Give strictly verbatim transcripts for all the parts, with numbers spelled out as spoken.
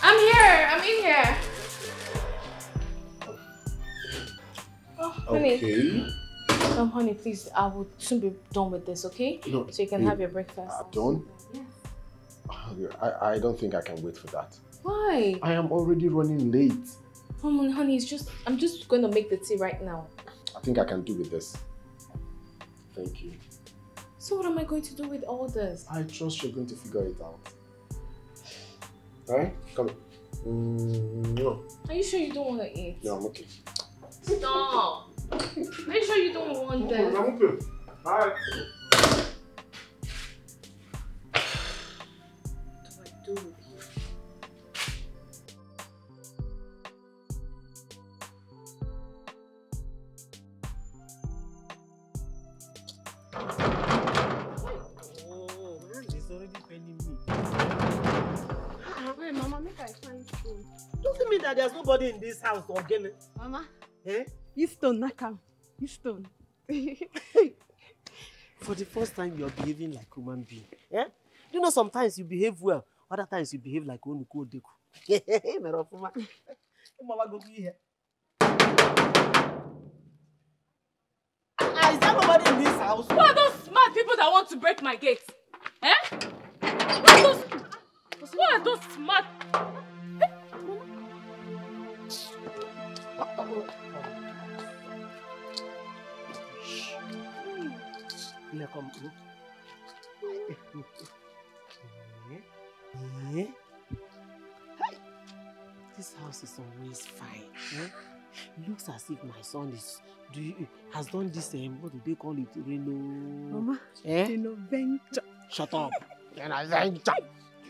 I'm here. I'm in here. Oh, honey. Okay. No, honey, please. I will soon be done with this, okay? No, so you can have your breakfast. I'm done? Yes. I, I don't think I can wait for that. Why? I am already running late. Come on, honey. It's just... I'm just going to make the tea right now. I think I can do with this. Thank you. So what am I going to do with all this? I trust you're going to figure it out. Right? Come on. Mm. Are you sure you don't want to eat? No, I'm okay. Stop. Are you sure you don't want that? I'm okay. Bye. What do I do with you? Oh, man, it's already paining me. Hey, Mama, make I find food. Doesn't mean that there's nobody in this house or game. Mama, eh? You stone, Naka. You stone. For the first time, you're behaving like a human being. Eh? You know, sometimes you behave well, other times you behave like one who deku. Hey, Merofuma. Mama, go be here. Is there nobody in this house? Who are those smart people that want to break my gate? Eh? Who are those? Who are those smart? This house is always fine. Eh? It looks as if my son is do you, has done this. Um, what do they call it? Reno. Mama. Eh? Reno venture. Shut up. Reno venture.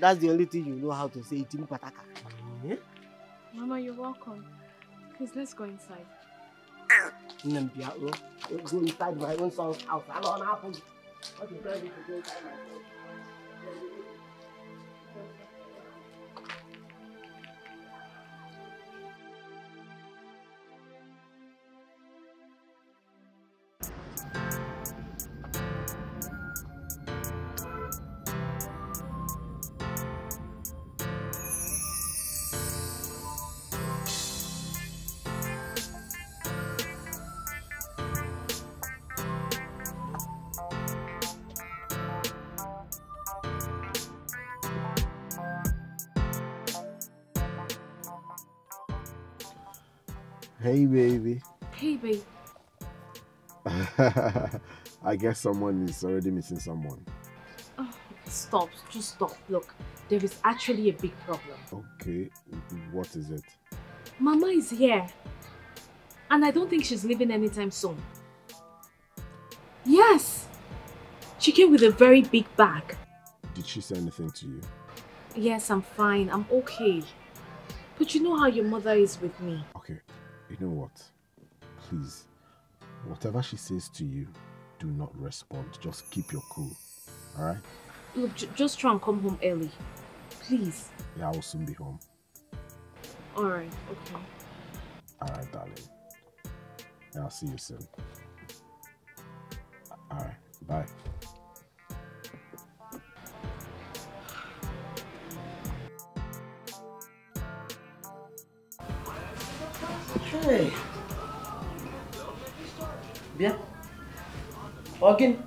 That's the only thing you know how to say. Mm-hmm. Mama, you're welcome. Please, let's go inside. Go inside my own son's house. I don't have to go inside my house. Hey, baby. Hey, babe. I guess someone is already missing someone. Oh, stop. Just stop. Look, there is actually a big problem. Okay. What is it? Mama is here. And I don't think she's leaving anytime soon. Yes. She came with a very big bag. Did she say anything to you? Yes, I'm fine. I'm okay. But you know how your mother is with me. Okay. You know what? Please, whatever she says to you, do not respond. Just keep your cool, all right? Look, j just try and come home early, please. Yeah, I will soon be home. All right, okay. All right, darling. Yeah, I'll see you soon. All right, bye. Hey. Yeah. Again.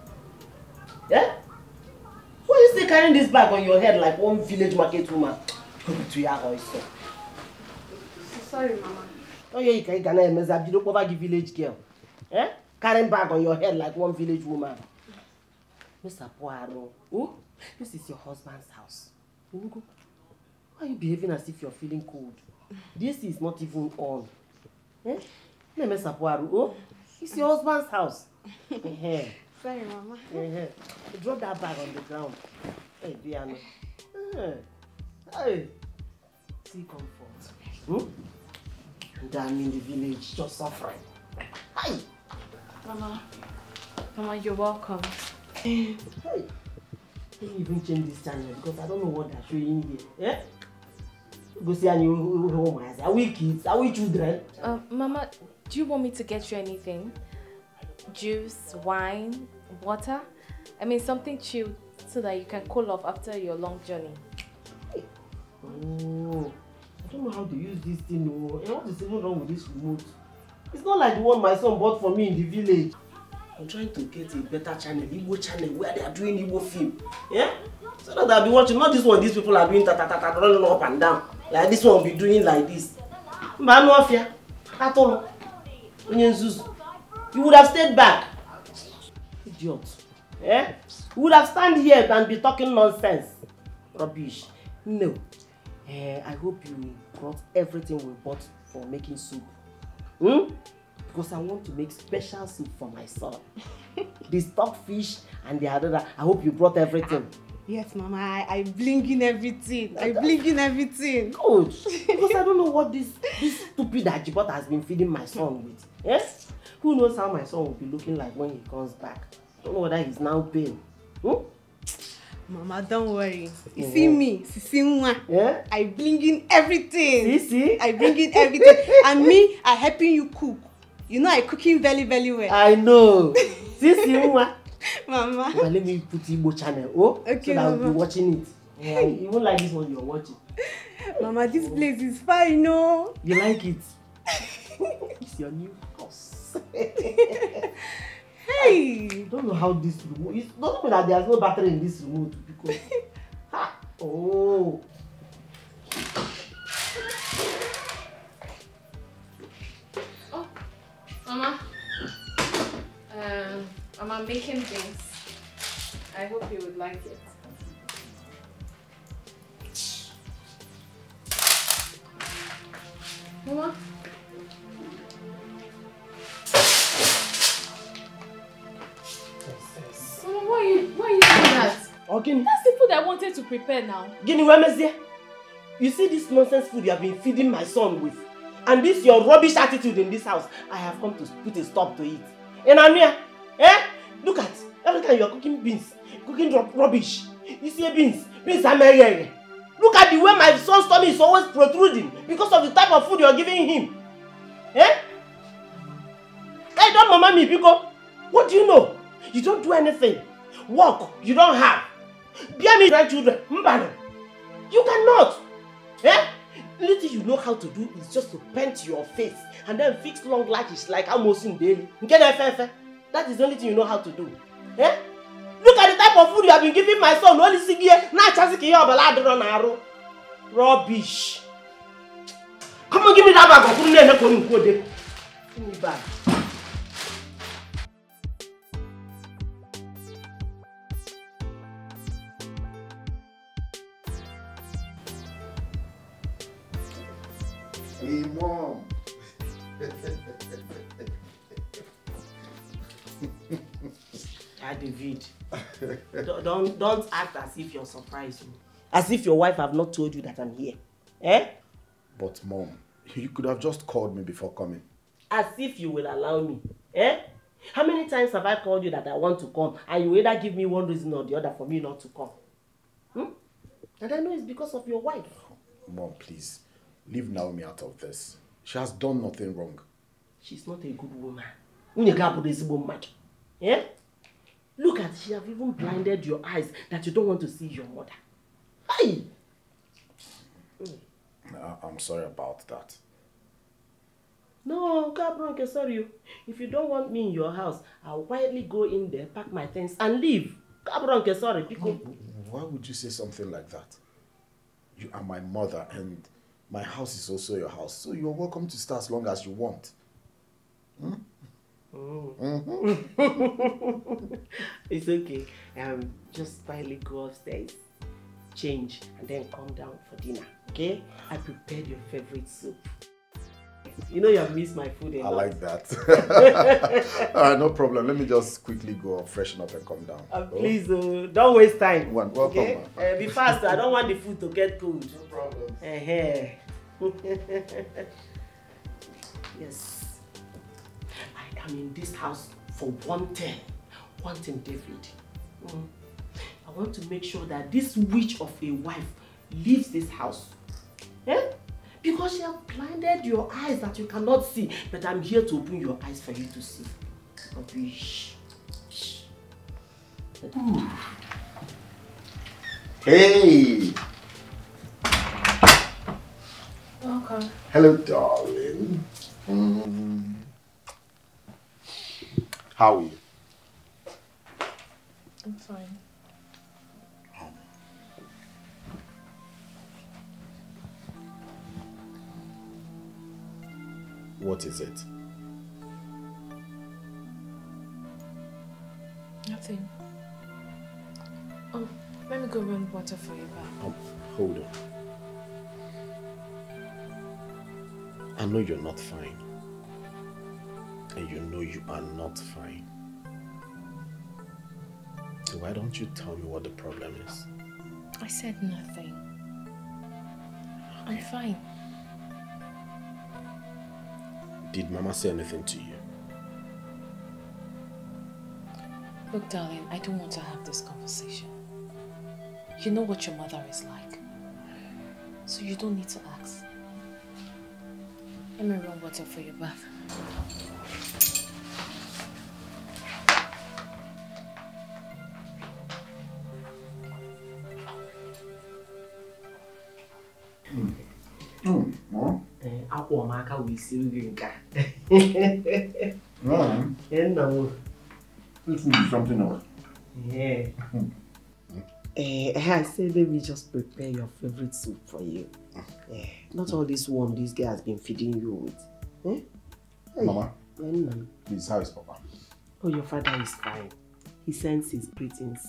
Yeah? Why are you still carrying this bag on your head like one village market woman? Go to your house. Sorry, Mama. Oh yeah, you can't you don't over the village girl. Eh? Carrying bag on your head like one village woman. Mister Poirot. Oh? This is your husband's house. Why are you behaving as if you're feeling cold? This is not even all. Eh? It's your husband's house. Sorry, Mama. Drop that bag on the ground. Hey, Diana. Hey. See comfort. Hmm? Down in the village, just suffering. Hi. Mama. Mama, you're welcome. Hey. Let me even change this channel because I don't know what they're showing here. Eh? Go see any home. Are we kids? Are we children? Uh, Mama, do you want me to get you anything? juice, wine, water. I mean, something chilled so that you can cool off after your long journey. Hey. Oh, I don't know how to use this thing. Oh, what is even wrong with this remote? It's not like the one my son bought for me in the village. I'm trying to get a better channel, Igbo channel, where they are doing Igbo film. Yeah? So that I'll be watching. Not this one, these people are doing ta-ta-ta-ta, running up and down. Like this one will be doing like this. Man, no fear. At all. You would have stayed back. Idiot. Eh? You would have stand here and be talking nonsense. Rubbish. No. Eh, I hope you brought everything we bought for making soup. Hmm? Because I want to make special soup for my son. The stockfish and the other. I hope you brought everything. Yes, Mama. I, I blink in everything. I blink in everything. Good. Because I don't know what this, this stupid ajibot has been feeding my son with. Yes? Who knows how my son will be looking like when he comes back. I don't know whether he's now pale. Hmm? Mama, don't worry. You see me, yeah? I bring in everything. See, see? I bring in everything. And me, I'm helping you cook. You know, I'm cooking very, very well. I know. See, see, Mama. Mama. Well, let me put Igbo channel, oh? Okay, so that I'll be watching it. Yeah, you won't like this one you're watching. Mama, this oh. place is fine, no? You like it? It's your new house. Hey! I don't know how this remote. It doesn't mean that there's no battery in this remote because. Ha! Oh! Oh, Mama. Um, Mama, making things. I hope you would like it. Mama. Guinea. That's the food I wanted to prepare now. Guinea, where is it? You see this nonsense food you have been feeding my son with, and this your rubbish attitude in this house. I have come to put a stop to it. And I'm here, eh? Look at every time you are cooking beans, cooking rubbish. You see beans, beans are here. Look at the way my son's tummy is always protruding because of the type of food you are giving him, eh? Hey, don't mama me, because what do you know? You don't do anything. Work you don't have. Bear me grandchildren, Mbano. You cannot. Eh? Little you know how to do is just to paint your face and then fix long lashes like almost in daily. That is the only thing you know how to do. Eh? Look at the type of food you have been giving my son. Only six years. Now chance to your balad on arrow. Rubbish. Come on, give me that bag. Give me back. Hey, Mom. Ah, David. Don't, don't act as if you're surprised. As if your wife have not told you that I'm here. Eh? But, Mom, you could have just called me before coming. As if you will allow me. Eh? How many times have I called you that I want to come, and you either give me one reason or the other for me not to come? Hmm? And I know it's because of your wife. Mom, please. Leave Naomi out of this. She has done nothing wrong. She's not a good woman. Yeah? Look at, she have even blinded your eyes that you don't want to see your mother. Hey! I'm sorry about that. No, Capron, sorry. If you don't want me in your house, I'll quietly go in there, pack my things, and leave. Capron, sorry. Why would you say something like that? You are my mother, and my house is also your house, so you're welcome to stay as long as you want. Hmm? Oh. Mm-hmm. It's okay. Um, just finally go upstairs, change, and then come down for dinner. Okay? I prepared your favorite soup. You know you have missed my food enough. I like that. All right, no problem. Let me just quickly go up, freshen up, and come down. Uh, oh. Please, uh, don't waste time. One, welcome. Okay? Uh, be faster. I don't want the food to get cold. No problem. Uh-huh. Yes. I am in this house for one thing. One thing, David. Mm. I want to make sure that this witch of a wife leaves this house. Eh? Because she has blinded your eyes that you cannot see. But I'm here to open your eyes for you to see. Okay. Ooh. Hey. Okay. Hello, darling. Mm. How are you? I'm fine. What is it? Nothing. Oh, let me go run water for you back. Oh, hold on. I know you're not fine. And you know you are not fine. So why don't you tell me what the problem is? I said nothing. I'm fine. Did Mama say anything to you? Look, darling, I don't want to have this conversation. You know what your mother is like. So you don't need to ask. Let me run water for your bath. Maka we see Rinka. No, no. This will be something else. Yeah. uh, I said, let me just prepare your favorite soup for you. Yeah. Not all this worm this guy has been feeding you with. Eh? Hey. Mama. Mm. Please, how is Papa? Oh, your father is fine. He sends his greetings.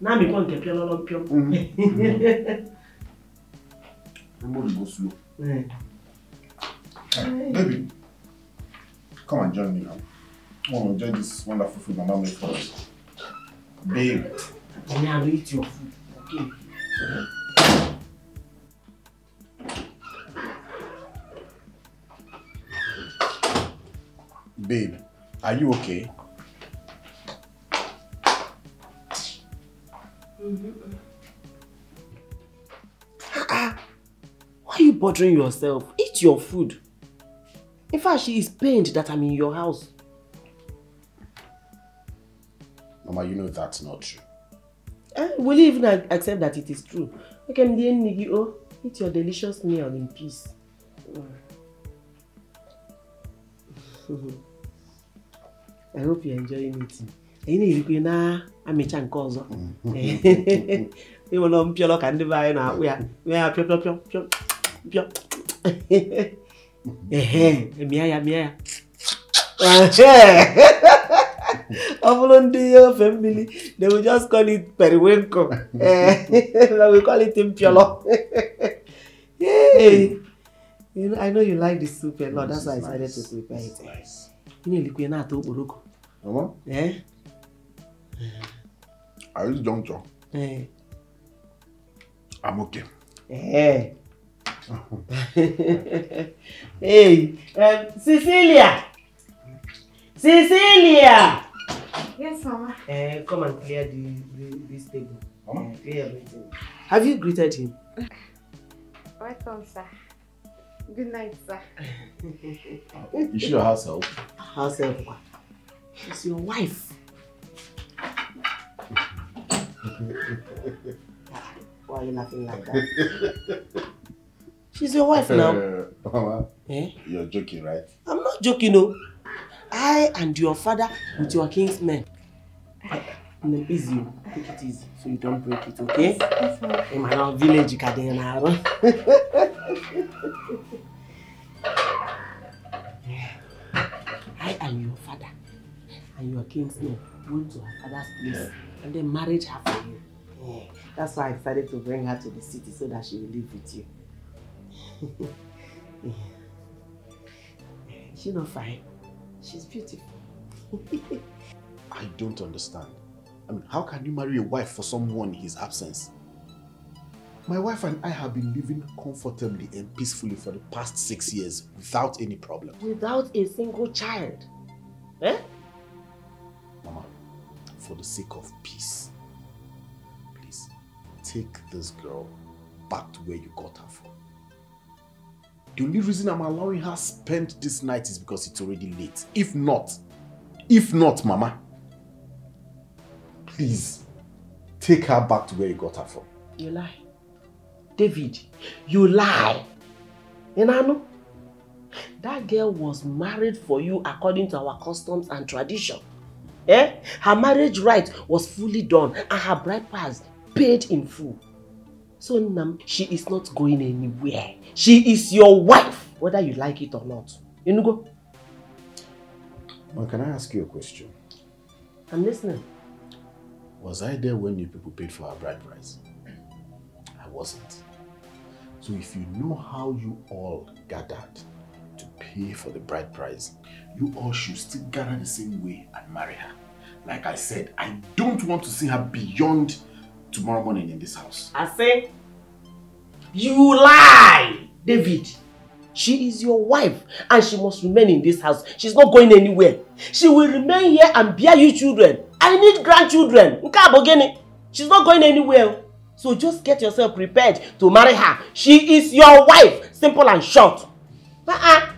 Now we can't get a lot of people. Everybody go slow. Mm. Hey, baby, come and join me now. I want to enjoy this wonderful food Mama made for us. Babe. I will eat your food, okay? Babe, are you okay? Mm-hmm. Why are you bothering yourself? Eat your food. In fact, she is pained that I'm in your house. Mama, you know that's not true. Eh? Will you even accept that it is true? Okay, Nigio, eat your delicious meal in peace. I hope you're enjoying it. You know, you can I'm a chunk also. You will not be and divine. We are, we are, Pio. Eh eh, miya miya. Your family, they will just call it periwinkle. We call it impiolo. Hey, you know, I know you like this soup a lot. That's why I decided to prepare it. Nice. You need liquid na to boroko. Mama. Eh. I just don't talk. Eh. I'm okay. Eh. Hey, um, Cecilia! Cecilia! Yes, Mama. Uh, come and clear the, the, this table. Mama? Uh, clear everything. Have you greeted him? Welcome, sir. Good night, sir. Is she your house help? House help? She's your wife. Why are you laughing like that? She's your wife now. Uh, Mama, eh? You're joking, right? I'm not joking, no. I and your father with your king's men. No, easy. Take it easy so you don't break it, okay? Yes, yes, in my own village, you can't I and your father and your king's men went to her father's place and they married her for you. Yeah. That's why I decided to bring her to the city so that she will live with you. Yeah. She's not fine. She's beautiful. I don't understand. I mean, how can you marry a wife for someone in his absence? My wife and I have been living comfortably and peacefully for the past six years without any problem. Without a single child? Eh? Mama, for the sake of peace, please take this girl back to where you got her from. The only reason I'm allowing her spend this night is because it's already late. If not, if not, Mama, please take her back to where you got her from. You lie. David, you lie. You know? That girl was married for you according to our customs and tradition. Eh? Her marriage rite was fully done and her bride price paid in full. So Nam, she is not going anywhere. She is your wife, whether you like it or not. You know, go. Well, can I ask you a question? I'm listening. Was I there when you people paid for our bride price? I wasn't. So if you know how you all gathered to pay for the bride price, you all should still gather the same way and marry her. Like I said, I don't want to see her beyond tomorrow morning in this house. I say, you lie, David. She is your wife and she must remain in this house. She's not going anywhere. She will remain here and bear you children. I need grandchildren. She's not going anywhere. So just get yourself prepared to marry her. She is your wife. Simple and short. I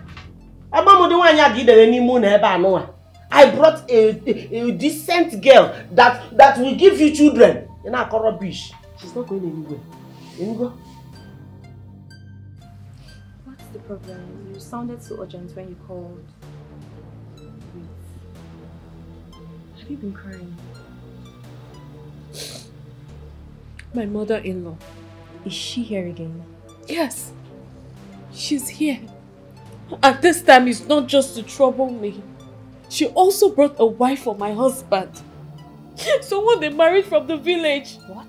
brought a, a, a decent girl that, that will give you children. She's not going anywhere. Anywhere? What's the problem? You sounded so urgent when you called. Wait. Have you been crying? My mother-in-law. Is she here again? Yes. She's here. And this time it's not just to trouble me. She also brought a wife for my husband. Someone they married from the village. What?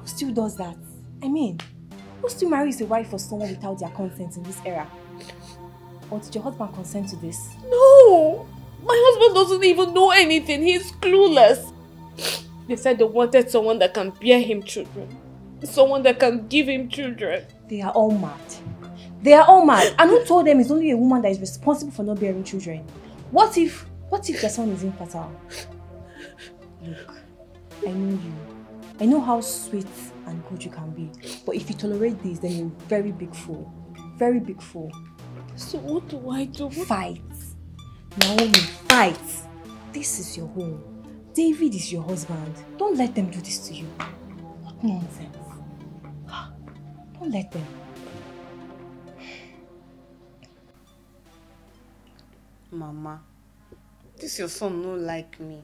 Who still does that? I mean, who still marries a wife for someone without their consent in this era? Or did your husband consent to this? No! My husband doesn't even know anything. He's clueless. They said they wanted someone that can bear him children. Someone that can give him children. They are all mad. They are all mad. And who told them it's only a woman that is responsible for not bearing children? What if, what if the son is infertile? Look, I know you. I know how sweet and good you can be. But if you tolerate this, then you're a very big fool. Very big fool. So what do I do? Fight. Naomi, fight. This is your home. David is your husband. Don't let them do this to you. What nonsense. Don't let them. Mama, this your son no like me.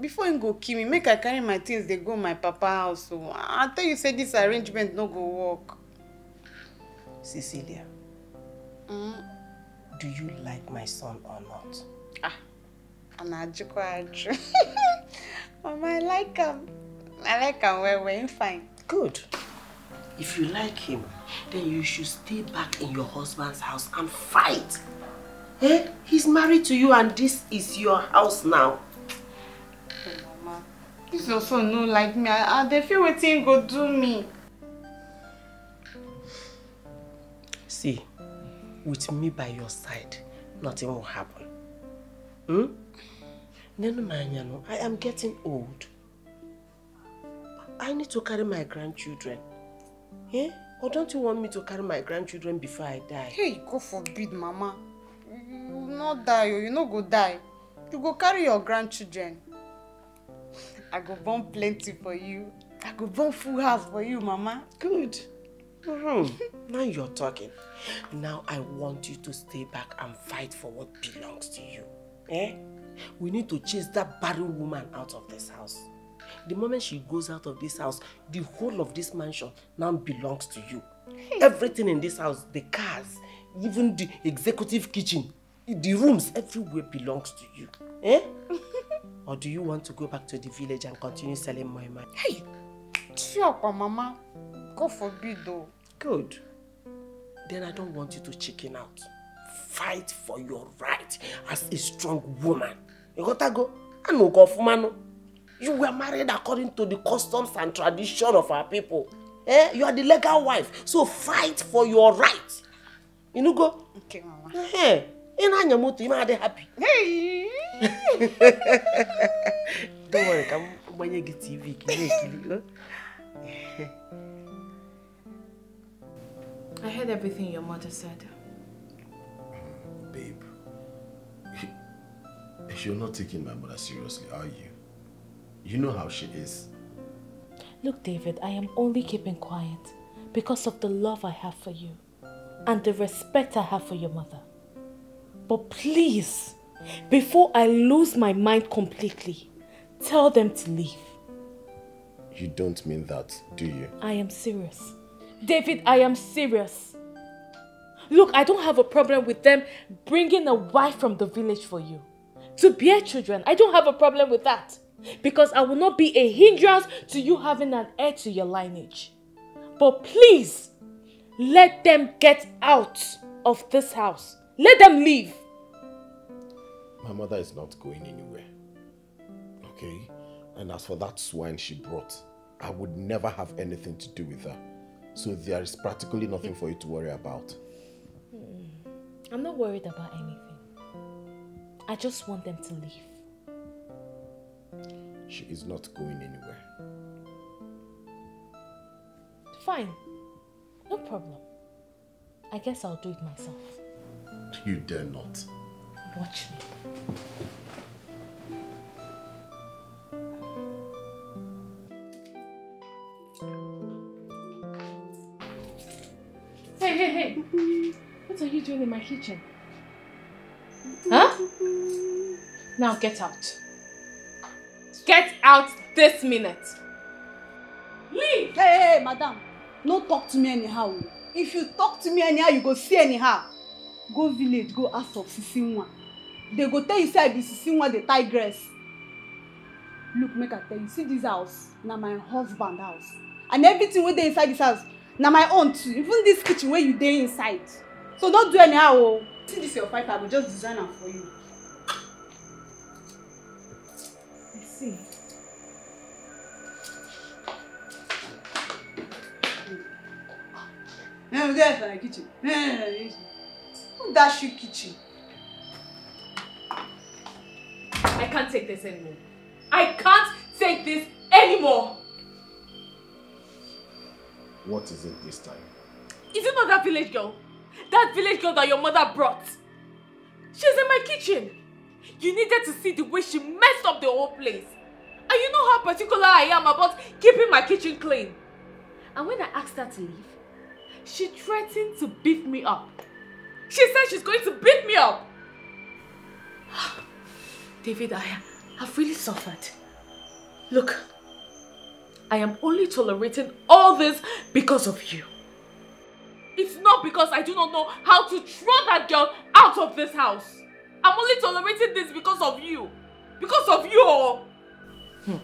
Before he go kill me, make I carry my things, they go my papa house. So I tell you, say this arrangement no go work. Cecilia, mm? Do you like my son or not? Ah. Mama, I like him. I like him. We're, we're fine. Good. If you like him, then you should stay back in your husband's house and fight. Eh? He's married to you and this is your house now. Hey, Mama. This also no like me. I, I, they feel waiting go do me. See, with me by your side, nothing will happen. Hmm? I am getting old. I need to carry my grandchildren. Eh? Or don't you want me to carry my grandchildren before I die? Hey, God forbid, Mama. You will not die, or you no go die. You go carry your grandchildren. I go burn plenty for you. I go burn full house for you, Mama. Good. Mm-hmm. Now you're talking. Now I want you to stay back and fight for what belongs to you. Eh? We need to chase that barren woman out of this house. The moment she goes out of this house, the whole of this mansion now belongs to you. Hey. Everything in this house, the cars, even the executive kitchen, the rooms, everywhere belongs to you. Eh? Or do you want to go back to the village and continue selling moimoi? Hey! Shut up, Mama. God forbid though. Good. Then I don't want you to chicken out. Fight for your right as a strong woman. You got to go. I know God, you were married according to the customs and tradition of our people. Eh? You are the legal wife, so fight for your right. You know go. Okay, Mama. Hey, you are happy. Hey. Don't worry, come when you get T V. I heard everything your mother said. Babe, you're not taking my mother seriously, are you? You know how she is. Look, David, I am only keeping quiet because of the love I have for you and the respect I have for your mother. But please, before I lose my mind completely, tell them to leave. You don't mean that, do you? I am serious. David, I am serious. Look, I don't have a problem with them bringing a wife from the village for you to bear children. I don't have a problem with that, because I will not be a hindrance to you having an heir to your lineage. But please, let them get out of this house. Let them leave. My mother is not going anywhere. Okay? And as for that swine she brought, I would never have anything to do with her. So there is practically nothing for you to worry about. I'm not worried about anything. I just want them to leave. She is not going anywhere. Fine. No problem. I guess I'll do it myself. You dare not. Watch me. Hey, hey, hey! What are you doing in my kitchen? Huh? Now get out. Get out this minute. Leave! Hey, hey, madam. No talk to me anyhow. If you talk to me anyhow, you go see anyhow. Go village, go ask of Sisinwa. They go tell you, say I be Sisinwa the tigress. Look, make I tell you, see this house, now my husband's house. And everything where they inside this house, now my own too. Even this kitchen where you dey inside. So don't do anyhow. See this your fight, I will just design it for you. See. No, there's my kitchen. Who dash you kitchen? I can't take this anymore. I can't take this anymore. What is it this time? Is it not that village girl? That village girl that your mother brought. She's in my kitchen. You needed to see the way she messed up the whole place. And you know how particular I am about keeping my kitchen clean. And when I asked her to leave, she threatened to beat me up. She said she's going to beat me up. David, I have really suffered. Look, I am only tolerating all this because of you. It's not because I do not know how to throw that girl out of this house. I'm only tolerating this because of you. Because of you all. Hmm.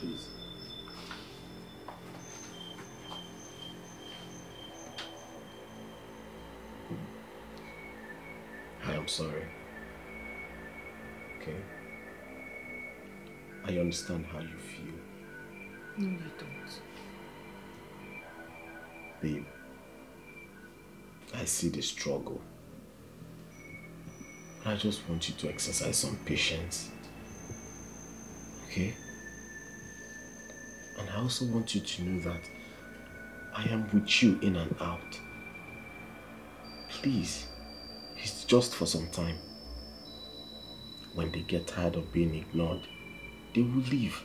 Please. I am sorry. Okay? I understand how you feel. No, you don't. Babe, I see the struggle. But I just want you to exercise some patience. Okay? And I also want you to know that I am with you in and out. Please, it's just for some time. When they get tired of being ignored, they will leave.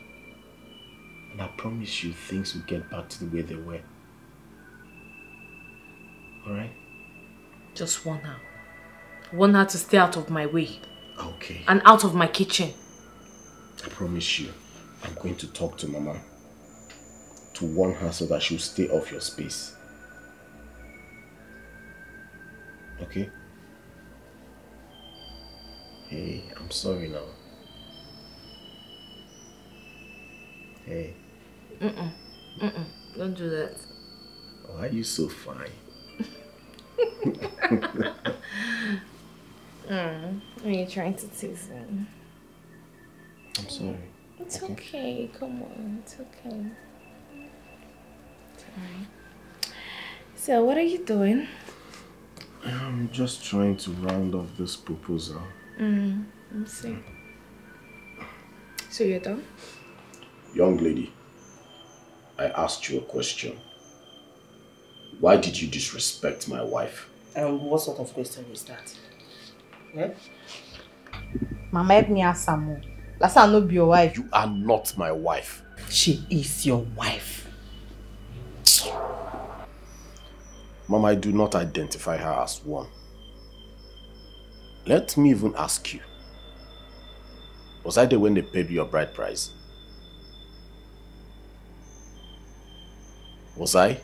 And I promise you, things will get back to the way they were. Alright? Just warn her. Warn her to stay out of my way. Okay. And out of my kitchen. I promise you, I'm going to talk to Mama. To warn her so that she'll stay off your space. Okay? Hey, I'm sorry now. Hey. Mm-mm. Mm-mm. Don't do that. Why are you so fine? mm. Are you trying to tease me? I'm sorry. It's okay. okay. Come on. It's okay. It's alright. So, what are you doing? I'm just trying to round off this proposal. Mm, I see. So you're done? Young lady, I asked you a question. Why did you disrespect my wife? And what sort of question is that? Yeah? Mama, help me ask some more. That's not your wife. You are not my wife. She is your wife. Mama, I do not identify her as one. Let me even ask you. Was I there when they paid your bride price? Was I?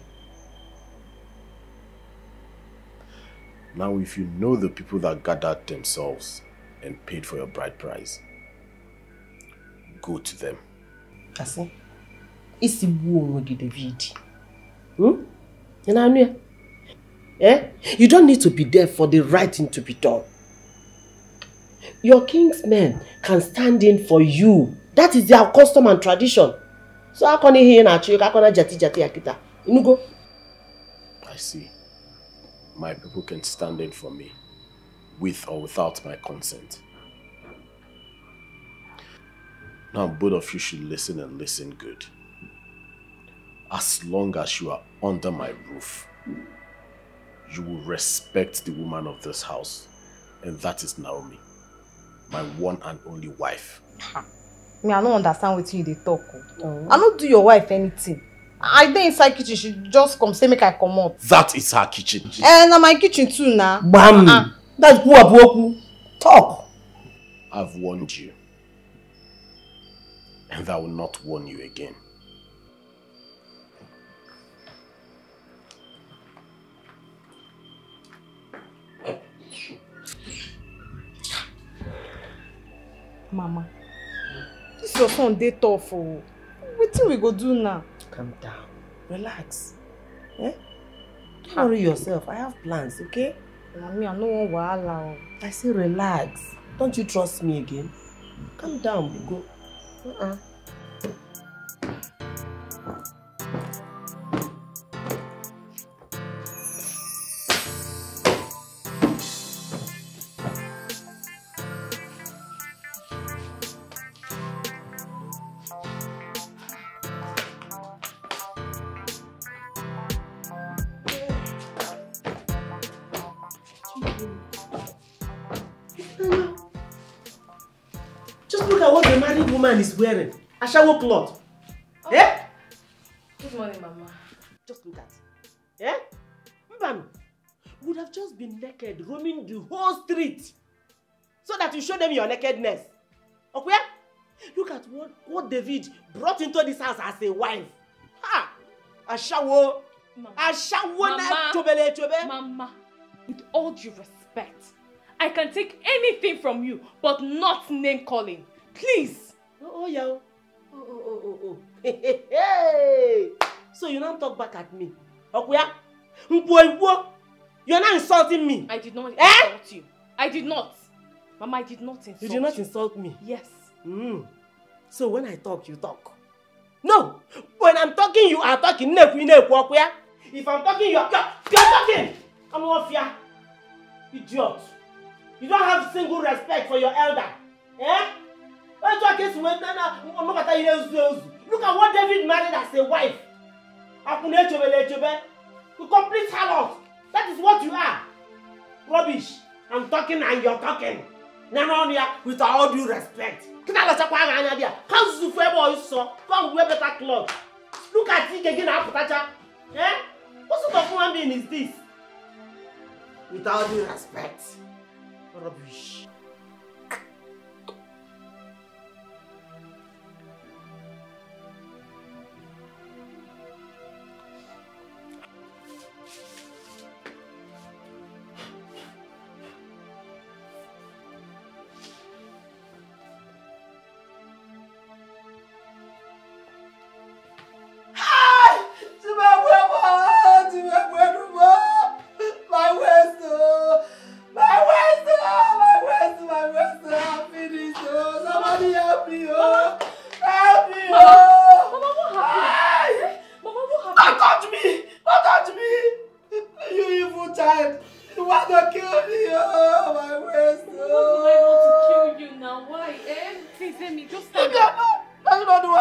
Now, if you know the people that gathered themselves and paid for your bride price, go to them. Kasi, it's the one with David. Hmm? And I knew. Eh? You don't need to be there for the right thing to be done. Your king's men can stand in for you. That is their custom and tradition. So how can you hear na chuka? How can I jati jati akita? Inugo. I see. My people can stand in for me, with or without my consent. Now both of you should listen and listen good. As long as you are under my roof, you will respect the woman of this house, and that is Naomi, my one and only wife. Me, I don't understand what you they talk. Oh. I don't do your wife anything. I think inside kitchen, she just come say make I come out. That is her kitchen. And uh, my kitchen too now. Bam! Uh-uh. That's who Abuoku. Talk. I've warned you, and I will not warn you again. Mama, this is your son day tough. Oh. What do we go do now? Calm down, relax. Eh? Don't worry yourself. I have plans, okay? Mommy, I know what allow. I say relax. Don't you trust me again? Calm down, we go. Uh-uh. Is wearing a shower cloth. Oh. Yeah? Good morning, Mama. Just look at it. Yeah? Mama would have just been naked roaming the whole street so that you show them your nakedness. Okay? Look at what, what David brought into this house as a wife. Ha! A shower. Mama. A shower. Mama. Chobele, chobele. Mama, with all due respect, I can take anything from you, but not name calling. Please. Oh, oh, yeah. Oh, oh, oh, oh, oh. Hey, hey, hey. So you don't talk back at me. Okay? You're not insulting me. I did not eh? insult you. I did not. Mama, I did not insult you. You did not insult me? Yes. Mm. So when I talk, you talk. No. When I'm talking, you are talking. If I'm talking, you are talking. I'm off here. Idiot. You don't have single respect for your elder. Eh? Look at what David married as a wife. You complete harlot. That is what you are. Rubbish. I'm talking and you're talking. With all due respect. Look at it again. Eh? What sort of human being is this? With all due respect. Rubbish. My waist, my waist, my waist,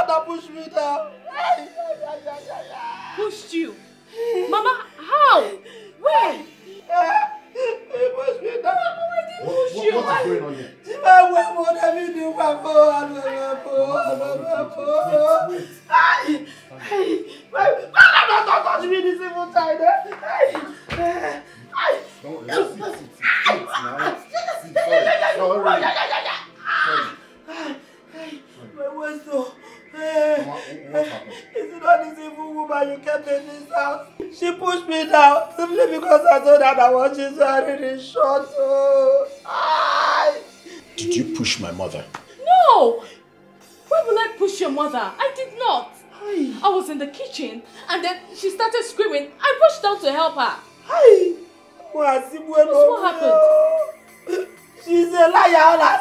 that pushed me down. Pushed you? Mama, how? Where? He pushed me down. Mama, pushed you. What is going on here? I was just already shot. Oh. Did you push my mother? No! Why would I push your mother? I did not. Aye. I was in the kitchen and then she started screaming. I rushed out to help her. Aye. What happened? She's a liar. All I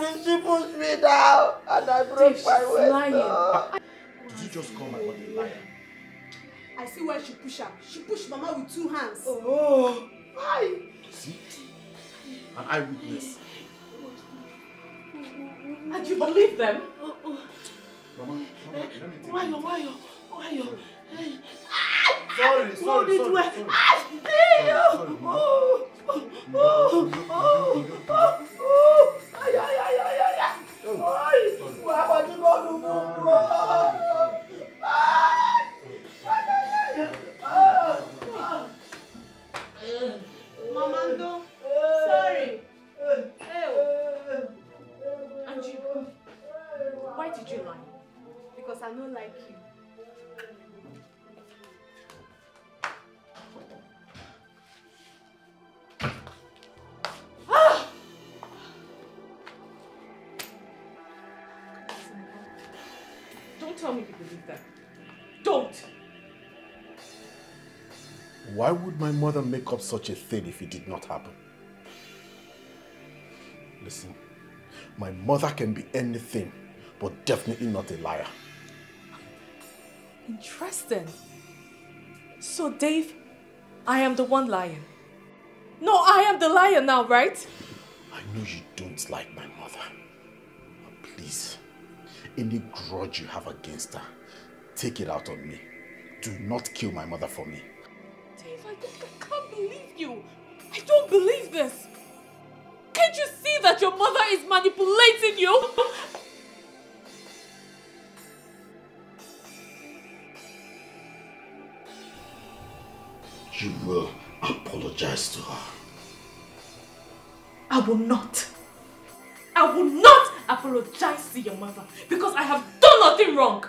see, she pushed me down and I broke She's my window. Did you just call my mother a liar? I see why she pushed her. She pushed Mama with two hands. Oh. Why? See? An eyewitness. And you believe them? Oh, oh. Mama, Mama, let me take why you? Why you? Why you? Sorry, sorry, sorry. Sorry, sorry. Oh, oh, oh, oh, oh, oh. Ay, ay, ay, ay, ay, ay. Ay, Mama, you don't know. Ay, ay, ay, ay. Mamando, sorry. Ew. And you, why did you lie? Because I don't like you. Ah! Don't tell me you believe that. Don't. Why would my mother make up such a thing if it did not happen? Listen, my mother can be anything, but definitely not a liar. Interesting. So Dave, I am the one lying. No, I am the liar now, right? I know you don't like my mother. But please, any grudge you have against her, take it out on me. Do not kill my mother for me. I, I can't believe you. I don't believe this. Can't you see that your mother is manipulating you? You will apologize to her. I will not. I will not apologize to your mother because I have done nothing wrong.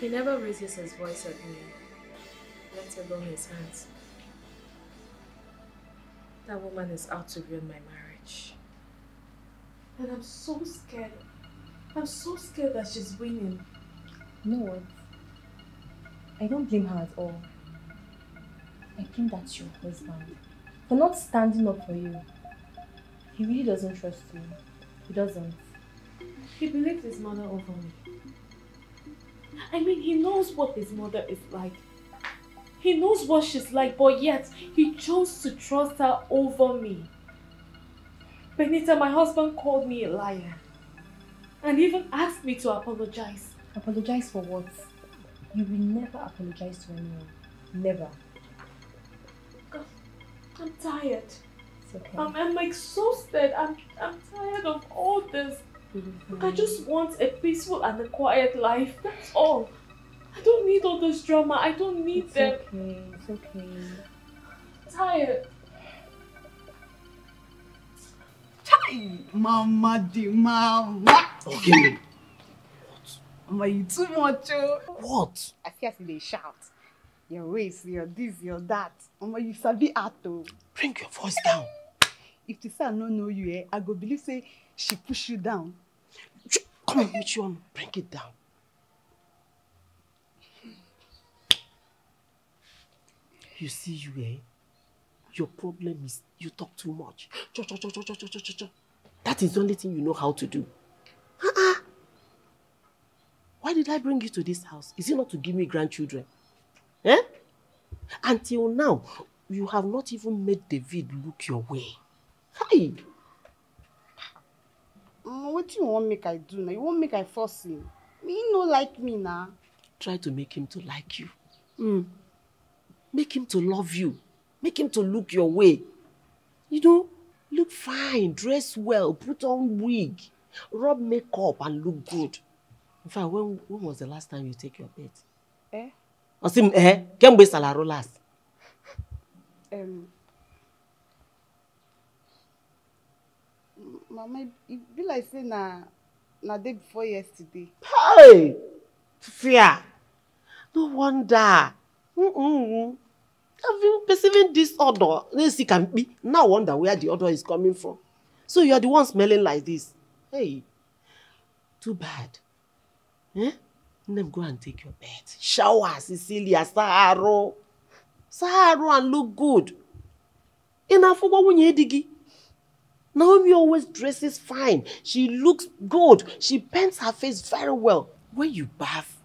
He never raises his voice at me, let alone his hands. That woman is out to ruin my marriage. And I'm so scared. I'm so scared that she's winning. You know what? I don't blame her at all. I think that's your husband. For not standing up for you. He really doesn't trust you. He doesn't. He believes his mother over me. I mean, he knows what his mother is like. He knows what she's like, but yet he chose to trust her over me. Benita, my husband called me a liar and even asked me to apologize. Apologize for what? You will never apologize to anyone. Never. God, I'm tired. It's okay. I'm, I'm exhausted. I'm, I'm tired of all this. Look, I just want a peaceful and a quiet life. That's all. I don't need all this drama. I don't need it's them. Okay. It's okay. I'm tired. Time, Mama de Mama. Okay. What? Mama, you too much. Oh. What? I see as they shout. Your race, your this, your that. Mama, you sabi ato. Bring your voice down. If the son don't know you, eh, I go believe say she pushed you down. Come on, Michion, bring it down. You see, you, eh? Your problem is you talk too much. Cho, cho, cho, cho, cho, cho, cho, cho. That is the only thing you know how to do. Uh-uh. Why did I bring you to this house? Is it not to give me grandchildren? Eh? Until now, you have not even made David look your way. Hi. Mm, what do you want make I do now? You won't make I force him. He no like me now. Try to make him to like you. Mm. Make him to love you. Make him to look your way. You know, look fine, dress well, put on wig, rub makeup and look good. In fact, when, when was the last time you take your bed? Eh? Osim, eh? Kembe salaro last. Um, Mama, it be like say na na day before yesterday. Hey! Fear! No wonder. Mm-mm. I've been perceiving this odor. This it can be. Now wonder where the odor is coming from. So you are the one smelling like this. Hey, too bad. Eh? Then go and take your bath. Shower, Cecilia, Saharo. Saharo and look good. Enough for what you digi. Naomi always dresses fine. She looks good. She paints her face very well. When you bath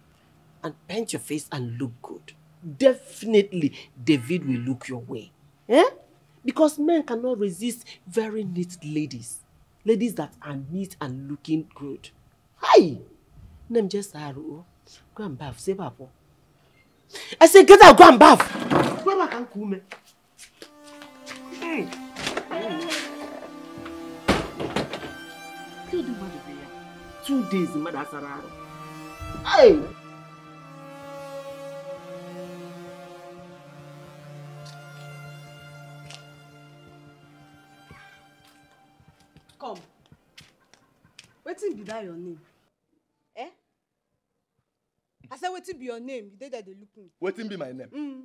and paint your face and look good, definitely David will look your way. Eh? Because men cannot resist very neat ladies. Ladies that are neat and looking good. Hi! Name just Haru. Go and bath. Say bath. I say get out, go and bath. Go back and come. Hey! Two days in Madasararo. Hey! Come. Wetin be that your name? Eh? I said, wetin be your name? You did that they look me. Wetin be my name? Mm.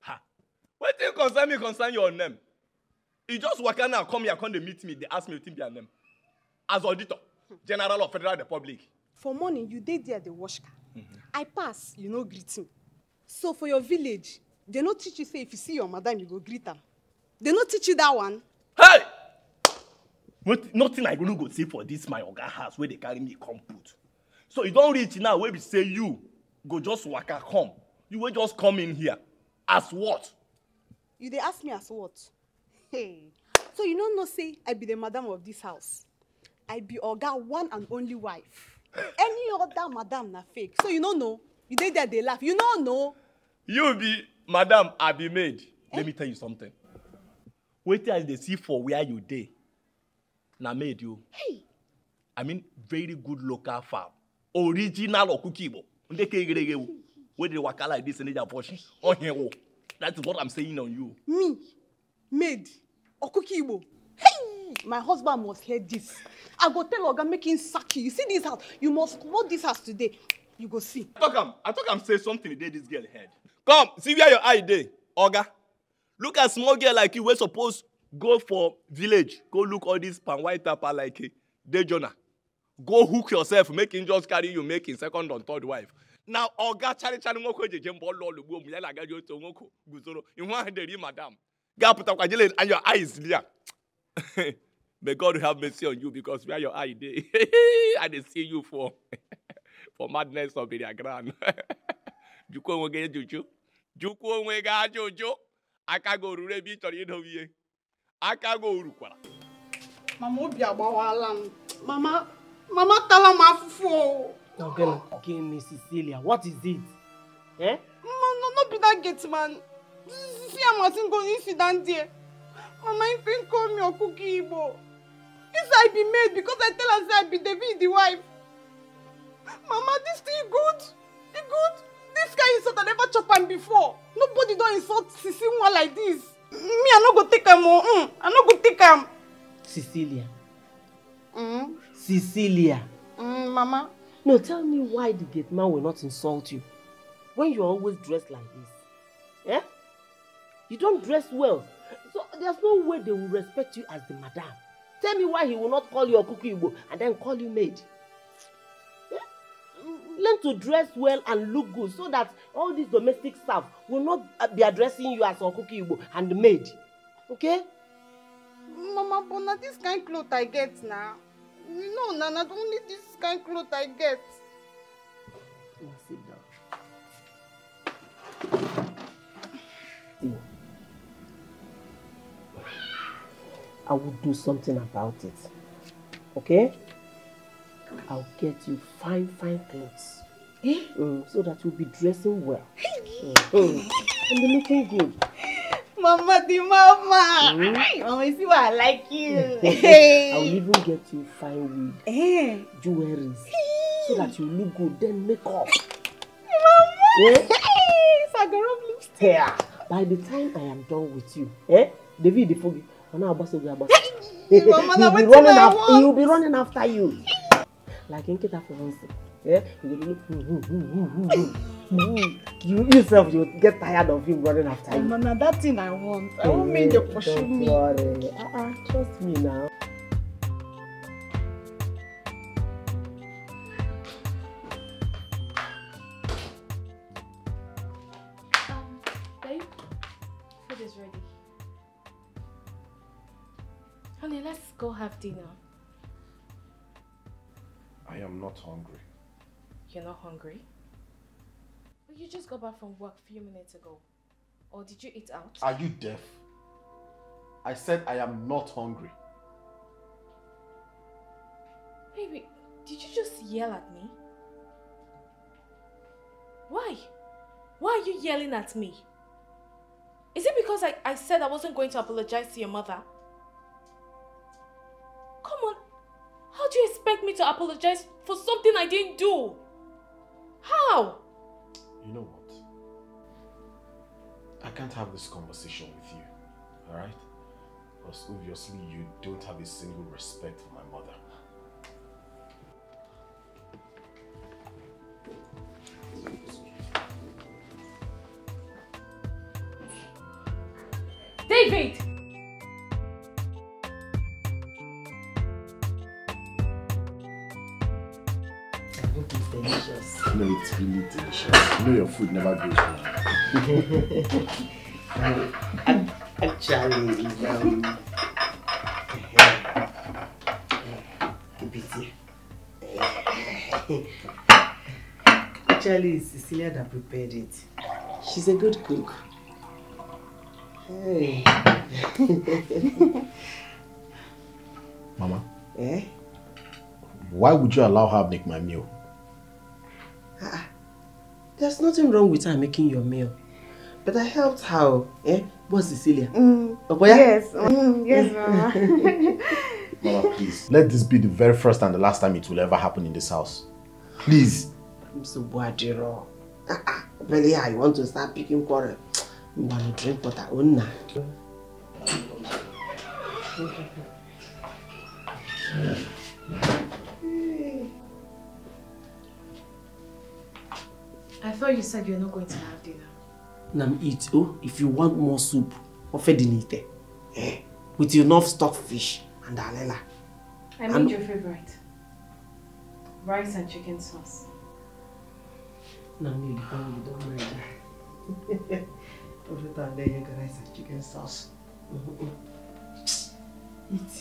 Ha! Wetin concern me concern your name? You just walk out now, come here, come to meet me. They ask me wetin be your name. As auditor, general of Federal Republic. For morning, you did there the wash car. Mm-hmm. I pass, you know, greeting. So for your village, they don't teach you say if you see your madam, you go greet her. They don't teach you that one. Hey! What, nothing I gonna go say for this my organ house where they carry me come put. So you don't reach now where we say you go just waka come. You will just come in here. As what? You they ask me as what? Hey. So you don't know say I be the madam of this house. I be Oga one and only wife. Any other madam na fake. So you don't know. You did that they laugh. You don't know. You be madam, I be maid. Eh? Let me tell you something. Wait till they see for where you dey. Na made you. Hey. I mean, very good local farm. Original or cookiebo. Where they waka like this and they are pushing. Oh, that's what I'm saying on you. Me, maid, or cookiebo. Hey, my husband must hear this. I go tell Oga making sake. You see this house? You must vote this house today. You go see. I talk am. I talk am say something today. This girl head. Come, see where your eye dey, Oga. Look at small girl like you. We're supposed. Go for village. Go look all these pan white tapa like day journal. Go hook yourself. Make him just carry you. Make him second and third wife. Now, Oga Charlie Charlie Moko Jembo Lolo Bumila Lagajo Tomoko Guzoro. You want the madam. Gaputa Kajele and your eyes, Lia. May God have mercy on you because where your eye day. I didn't see you for for madness of your grand. Juko Wege Juju. Juko Wega Jojo. I can't go to the beach or you know here. I can't go Urukwala. Mama, be Mama, Mama, Mama, tell her fufu. No, girl, again, Cecilia. What is it? Eh? Mama, no, no, be that gate man. See, I mustn't go incident there. Mama, you can call me a cookie bo. This I be made because I tell her I be David the wife. Mama, this thing good. It good. This guy insult I never chop him before. Nobody don't insult Cecilia like this. Me, I no go take him. Mm, I no go take him. Cecilia. Mm? Cecilia. Mm, Mama. No, tell me why the gate man will not insult you when you are always dressed like this. Eh? You don't dress well, so there's no way they will respect you as the madam. Tell me why he will not call you a cookie and then call you maid. learn to dress well and look good so that all these domestic staff will not be addressing you as Okukibo and the maid. Okay? Mama, but not this kind of clothes I get now. No, no, not only this kind of clothes I get. Oh, sit down. Mm. I will do something about it. Okay? I'll get you fine, fine clothes. Eh? Mm, so that you'll be dressing well. Mm. Mm. And be looking good. Mama, the mama. Mm. Mama, you see why I like you. I'll even get you fine wig, eh. jewelries, hey. so that you look good. Then make up. Mama! Eh? Hey, Sagarov lipstick. Yeah. By the time I am done with you, eh? David, the foggy. Mama, you'll, be running after, you'll be running after you. Like in Kita for once. Yeah? You yourself, you get tired of him running after you. Mama, that thing I want. I won't make you pursue me. Uh-uh, trust me now. Um, babe, food is ready. Honey, let's go have dinner. I am not hungry. You're not hungry? Well, you just got back from work a few minutes ago. Or did you eat out? Are you deaf? I said I am not hungry. Baby, did you just yell at me? Why? Why are you yelling at me? Is it because I, I said I wasn't going to apologize to your mother? Come on. How do you expect me to apologize for something I didn't do? How? You know what? I can't have this conversation with you, alright? Because obviously you don't have a single respect for my mother. David! Delicious. No, it's really delicious. You know your food never goes wrong. um, actually, um, actually, it's Cecilia that prepared it. She's a good cook. Hey. Mama. Eh? Why would you allow her to make my meal? Ah, there's nothing wrong with her making your meal. But I helped her, eh? What's Cecilia? Mm, yes, mm, yes, Mama. Mama, please, let this be the very first and the last time it will ever happen in this house. Please. I'm so bored, Jiro. Ah, ah, well, yeah, I want to start picking quarrel. I'm going to drink water. I thought you said you're not going to have dinner. Nam eat, oh, if you want more soup, ofedinite. Eh? With enough stockfish and alela. I made and... your favorite. Rice and chicken sauce. Nam, you don't, you don't mind that. Every time they get rice and chicken sauce. Eat.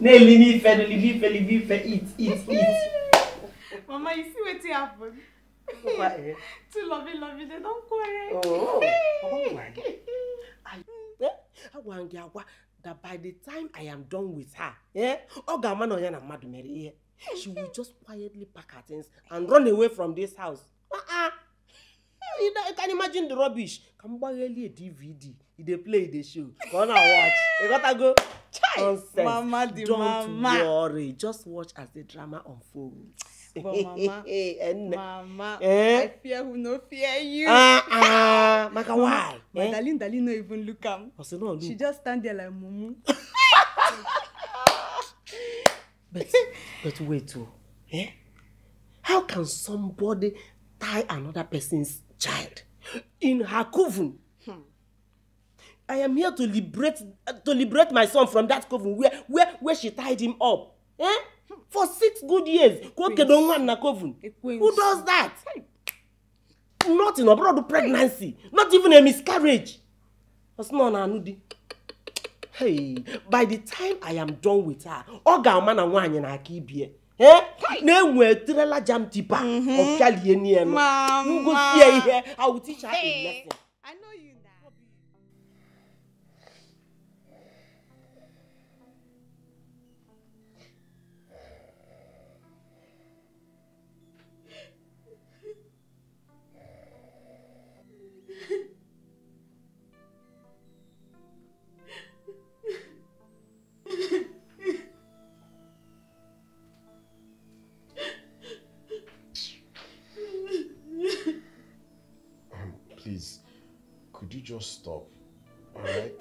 Nelly, leave her, leave her, leave her, eat, eat, eat. Mama, you see what happened? Too lovey, lovey, they don't quarrel. Oh, oh my God. That by the time I am done with her, eh? She will just quietly pack her things and run away from this house. Uh-uh. You know, you can imagine the rubbish. Come buy a D V D. If they play the show, gonna watch. You gotta go. Mama, the Don't mama. worry. Just watch as the drama unfolds. But mama, and, mama, eh? I fear who no fear you. Ah, ah, Maka, why? My eh? darling, darling, no even look am. No, she just stand there like mumu. but, but wait, oh, eh? How can somebody tie another person's child in her coven? Hmm. I am here to liberate to liberate my son from that coven where where where she tied him up. Eh? For six good years. Who does that? Not in abroad pregnancy. Not even a miscarriage. Hey, by the time I am done with her, Oga man and wine and I keep here. Eh? Name where Trella Jam Tipa of Calianian. I will teach her a lesson. I know you. Please, could you just stop, all right?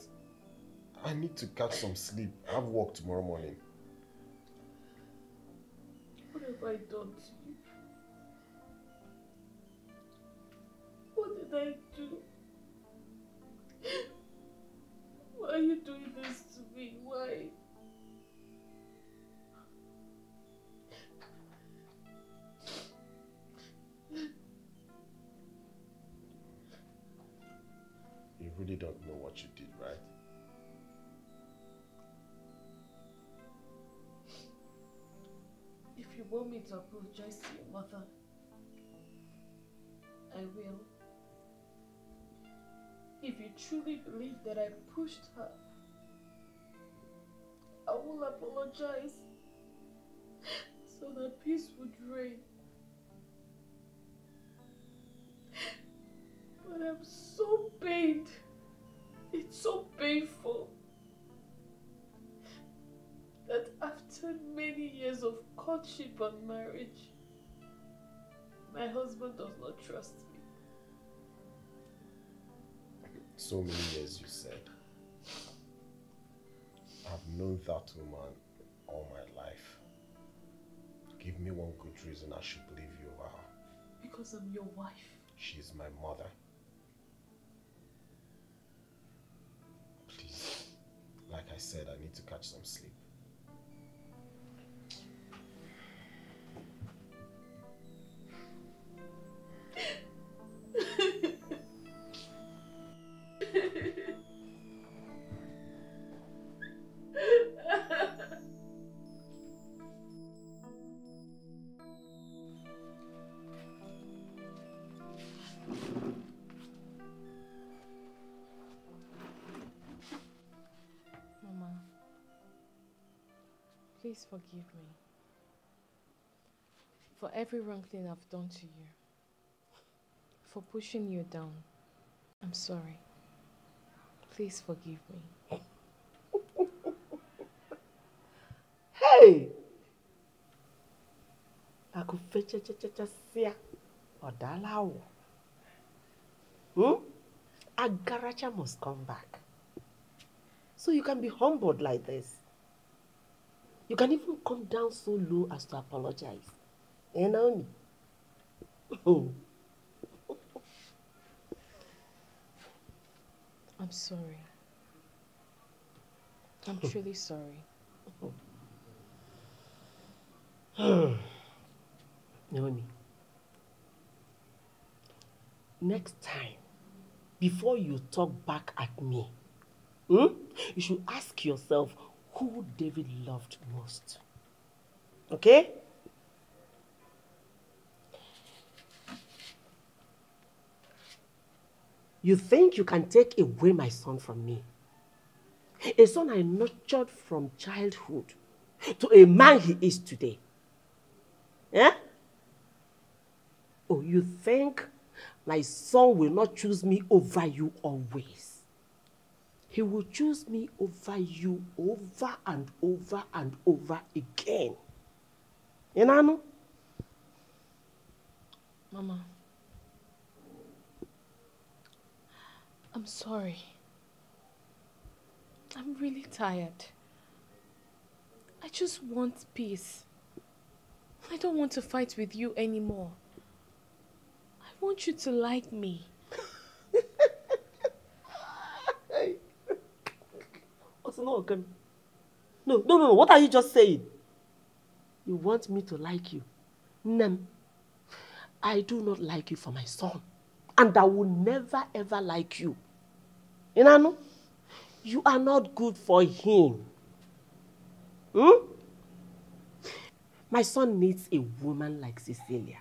I need to catch some sleep. I have work tomorrow morning. What have I done to you? What did I do? Why are you doing this to me? Why? You really don't know what you did, right? If you want me to apologize to your mother, I will. If you truly believe that I pushed her, I will apologize so that peace would reign. But I'm so pained. It's so painful that after many years of courtship and marriage, my husband does not trust me. So many years, you said. I've known that woman all my life. Give me one good reason I should believe you are her. Because I'm your wife. She's my mother. Please, like I said, I need to catch some sleep. Please forgive me for every wrong thing I've done to you, for pushing you down. I'm sorry. Please forgive me. Hey! I could fetch a chachachasia or Dalawo. Hmm? Agaracha must come back. So you can be humbled like this. You can even come down so low as to apologize. Eh, Naomi? I'm sorry. I'm truly sorry. Naomi, next time, before you talk back at me, hmm, you should ask yourself, who David loved most. Okay? You think you can take away my son from me? A son I nurtured from childhood to a man he is today. Yeah? Oh, you think my son will not choose me over you always? He will choose me over you over and over and over again. You know? Mama, I'm sorry. I'm really tired. I just want peace. I don't want to fight with you anymore. I want you to like me. no, no, no, no, what are you just saying? You want me to like you? No, I do not like you for my son. And I will never ever like you. You know? You are not good for him. Hmm? My son needs a woman like Cecilia,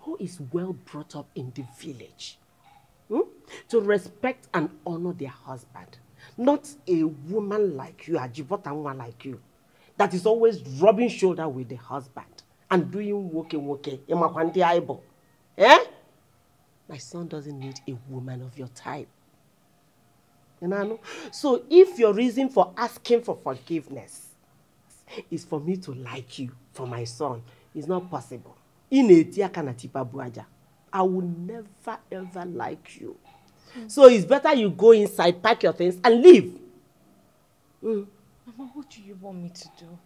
who is well brought up in the village, hmm? to respect and honor their husband. Not a woman like you, a Jibotanwa like you, that is always rubbing shoulder with the husband and doing woke woke. Eh? My son doesn't need a woman of your type. You know? So if your reason for asking for forgiveness is for me to like you, for my son, it's not possible. I will never ever like you. Mm. So it's better you go inside, pack your things, and leave. Mm. Mama, what do you want me to do?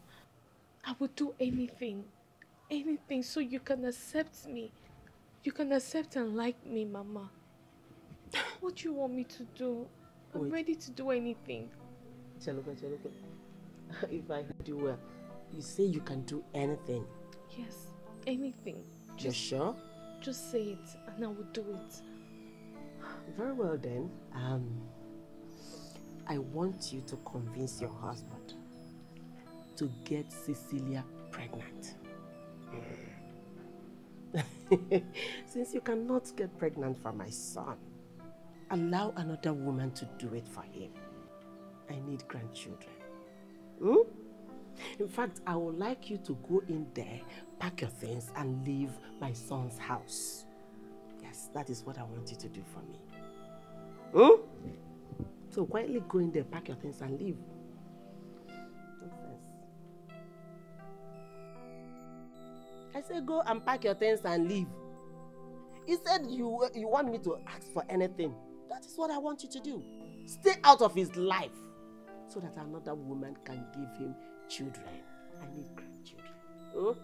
I will do anything, anything, so you can accept me. You can accept and like me, Mama. What do you want me to do? I'm Wait. ready to do anything. Chaluka, Chaluka. If I heard you well, you say you can do anything. Yes, anything. Just, You're sure? Just say it, and I will do it. Very well then. Um, I want you to convince your husband to get Cecilia pregnant. Since you cannot get pregnant for my son, allow another woman to do it for him. I need grandchildren. Hmm? In fact, I would like you to go in there, pack your things, and leave my son's house. Yes, that is what I want you to do for me. Hmm? So quietly go in there, pack your things, and leave. I said go and pack your things and leave. He said you, you want me to ask for anything. That is what I want you to do. Stay out of his life so that another woman can give him children. I need grandchildren. Oh?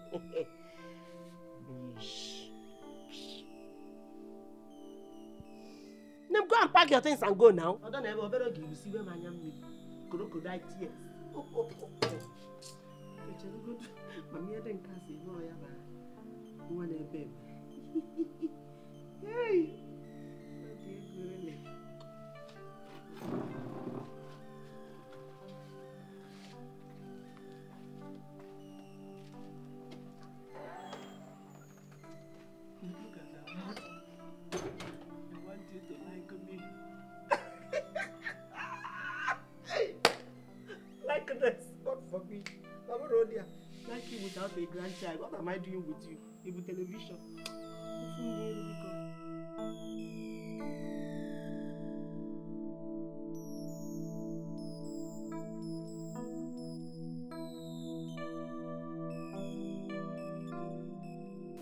Now go and pack your things and go now. I don't ever better give you see where my name is. Crocodile tears. Oh, oh, oh, oh. Mommy, I didn't cast it. No, I have a one a baby. Hey! Grandchild, what am I doing with you? Even television.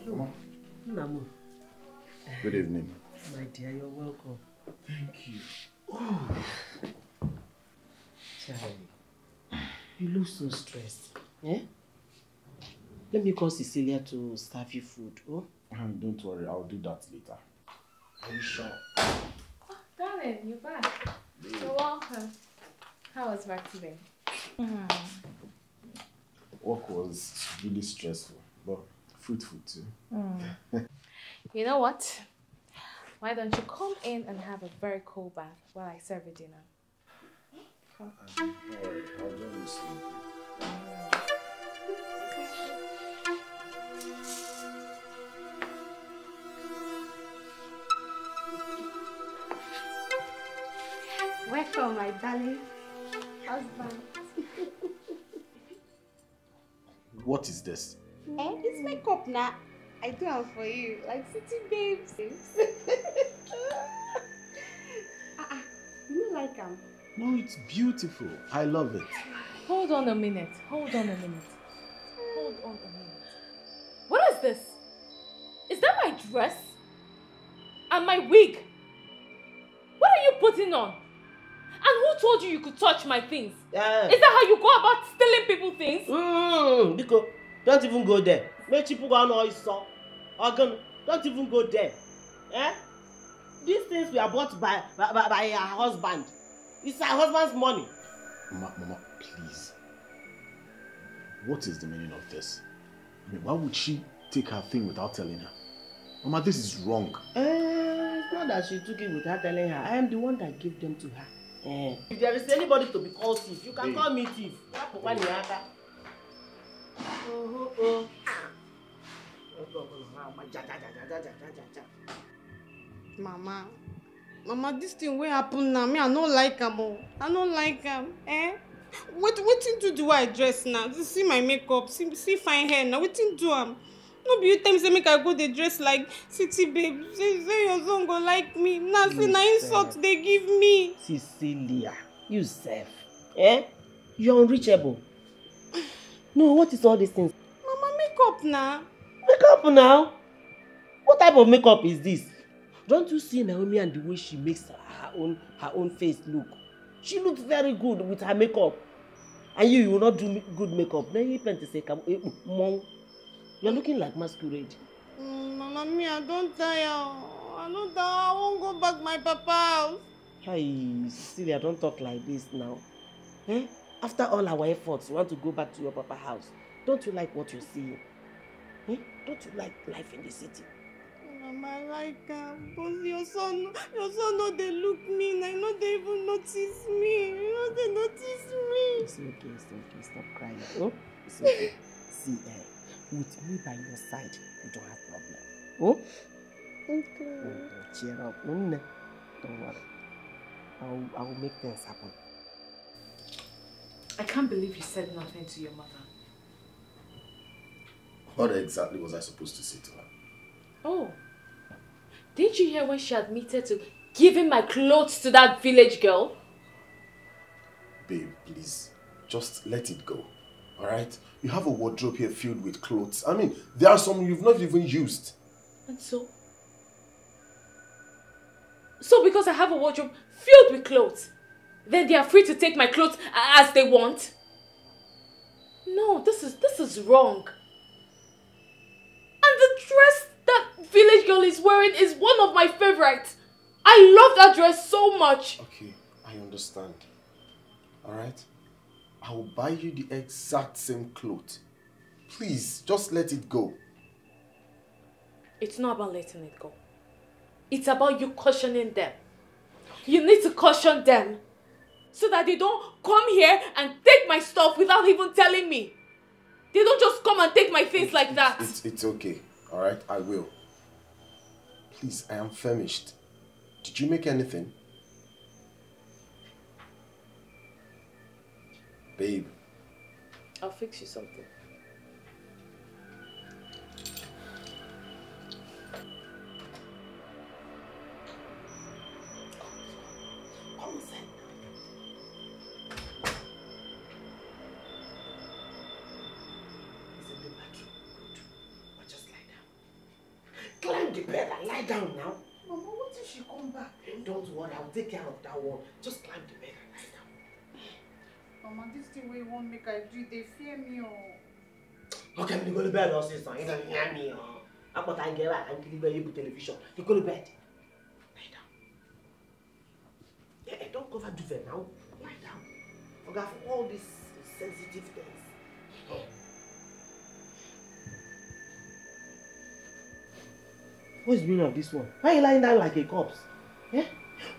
Hello. Good evening. My dear, you're welcome. Thank you. Oh. Charlie, you look so stressed. Eh? Let me call Cecilia to serve you food, oh? Um, don't worry, I'll do that later. Are you sure? Oh, darling, you're back. Yeah. You're welcome. How was work today? Mm. Work was really stressful, but fruitful too. Mm. You know what? Why don't you come in and have a very cold bath while I serve you dinner? Come. Don't worry, I'll do this thing. Welcome, my darling husband. What is this? Eh, it's makeup now. I do it for you, like city babes. uh -uh. You like them? No, it's beautiful. I love it. Hold on a minute. Hold on a minute. Hold on a minute. What is this? Is that my dress? And my wig? What are you putting on? And who told you you could touch my things? Yeah. Is that how you go about stealing people's things? Mm, Nico, don't even go there. Make people go know you saw. Organ, don't even go there. Eh? These things were bought by, by, by, by her husband. It's her husband's money. Mama, Mama, please. What is the meaning of this? I mean, why would she take her thing without telling her? Mama, this is wrong. Uh, it's not that she took it without telling her. I am the one that gave them to her. Uh, if there is anybody to be called thief, you can hey. call me thief. Hey. Mama, Mama, this thing will happen now. Me, I don't like him. I don't like him. Eh? What, what thing to do? I dress now. See my makeup. See, see fine hair now. What thing do am? No be you times they make I go. They dress like city babe. Say, say your son go like me. Now see na insult they give me. Cecilia, you self. Eh? You're unreachable. No, what is all these things? Mama, makeup now. Makeup now? What type of makeup is this? Don't you see Naomi and the way she makes her own her own face look? She looks very good with her makeup. And you, you will not do good makeup. Then you plan to say, Mom, you're looking like masquerade. Mm, Mama, me, I don't die. I don't die. I won't go back to my papa's. Hey, Cecilia, don't talk like this now. Eh? After all our efforts, you want to go back to your papa's house. Don't you like what you're seeing? Eh? Don't you like life in the city? Mama, I like am. But your son, your son, no, they look mean. I know they even notice me. You know they notice me. It's okay, it's okay. Stop crying. Oh, it's okay. See, eh, with me by your side, you don't have problem. Oh, okay. Oh, don't cheer up. Mm, don't worry. I will, I will make things happen. I can't believe you said nothing to your mother. What exactly was I supposed to say to her? Oh. Didn't you hear when she admitted to giving my clothes to that village girl? Babe, please. Just let it go. Alright? You have a wardrobe here filled with clothes. I mean, there are some you've not even used. And so? So because I have a wardrobe filled with clothes, then they are free to take my clothes as they want? No, this is, this is wrong. And the dress that village girl is wearing is one of my favorites. I love that dress so much. Okay, I understand. Alright? I will buy you the exact same clothes. Please, just let it go. It's not about letting it go. It's about you cautioning them. You need to caution them so that they don't come here and take my stuff without even telling me. They don't just come and take my things like that. It's, it's okay. Alright, I will. Please, I am famished. Did you make anything? Babe. I'll fix you something. Take care of that one. Just climb the bed and lie down. Mama, this thing we won't make I do, they fear me. Oh. Okay, you go to bed, or sister. You don't hear me. Oh. I'm going to get out. I'm going to be television. You go to bed. Lie down. Yeah, don't cover duvet now. Lie down. I got all these sensitive things. Oh. What's the meaning of this one? Why are you lying down like a corpse? Yeah?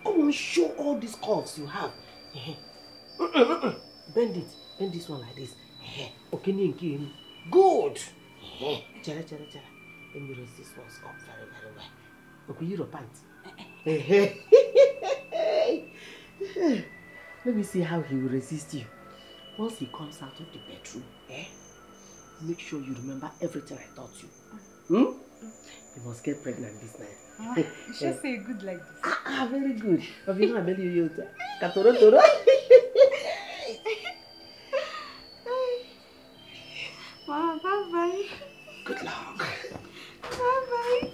Come on, show all these curves you have. Bend it. Bend this one like this. Okay, good. Chara, chara, chara. Let me raise this one up very, very well. Okay, you're a pant. Let me see how he will resist you. Once he comes out of the bedroom, eh? Make sure you remember everything I taught you. Hmm? You must get pregnant this night. Ah, you should yeah. say good like this. Ah, ah very good. Have you not met you yet? Katoro toro. Mama, bye bye. Good luck. Bye bye.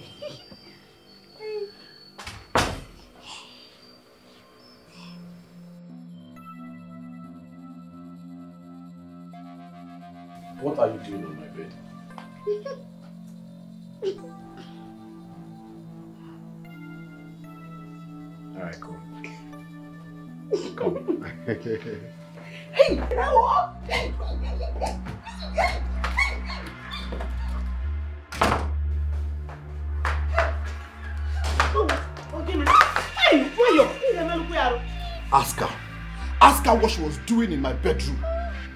What are you doing on my bed? Alright, cool. Come. Hey, hello. Ask her. Ask her what she was doing in my bedroom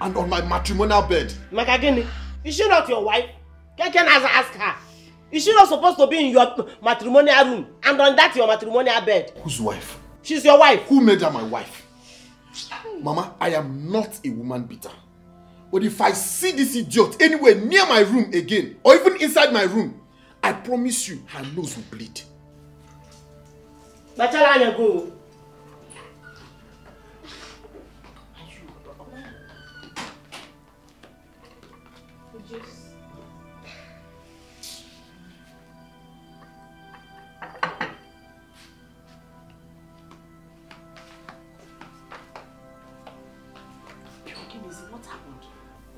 and on my matrimonial bed. Makagini, is she not your wife? Can can ask her? Is she not supposed to be in your matrimonial room and on that your matrimonial bed? Whose wife? She's your wife. Who made her my wife? Mama, I am not a woman beater. But if I see this idiot anywhere near my room again, or even inside my room, I promise you her nose will bleed. Bachala, go.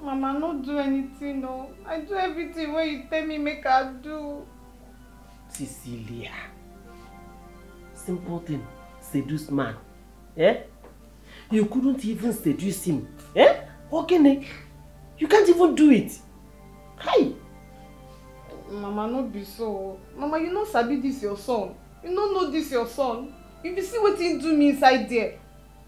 Mama, not do anything, no. I do everything when you tell me make her do. Cecilia. Simple thing. Seduce man. Eh? You couldn't even seduce him. Eh? Okay, you can't even do it. Hi. Mama, not be so. Mama, you not sabi this your son. You don't know this your son. If you see what he do me inside there,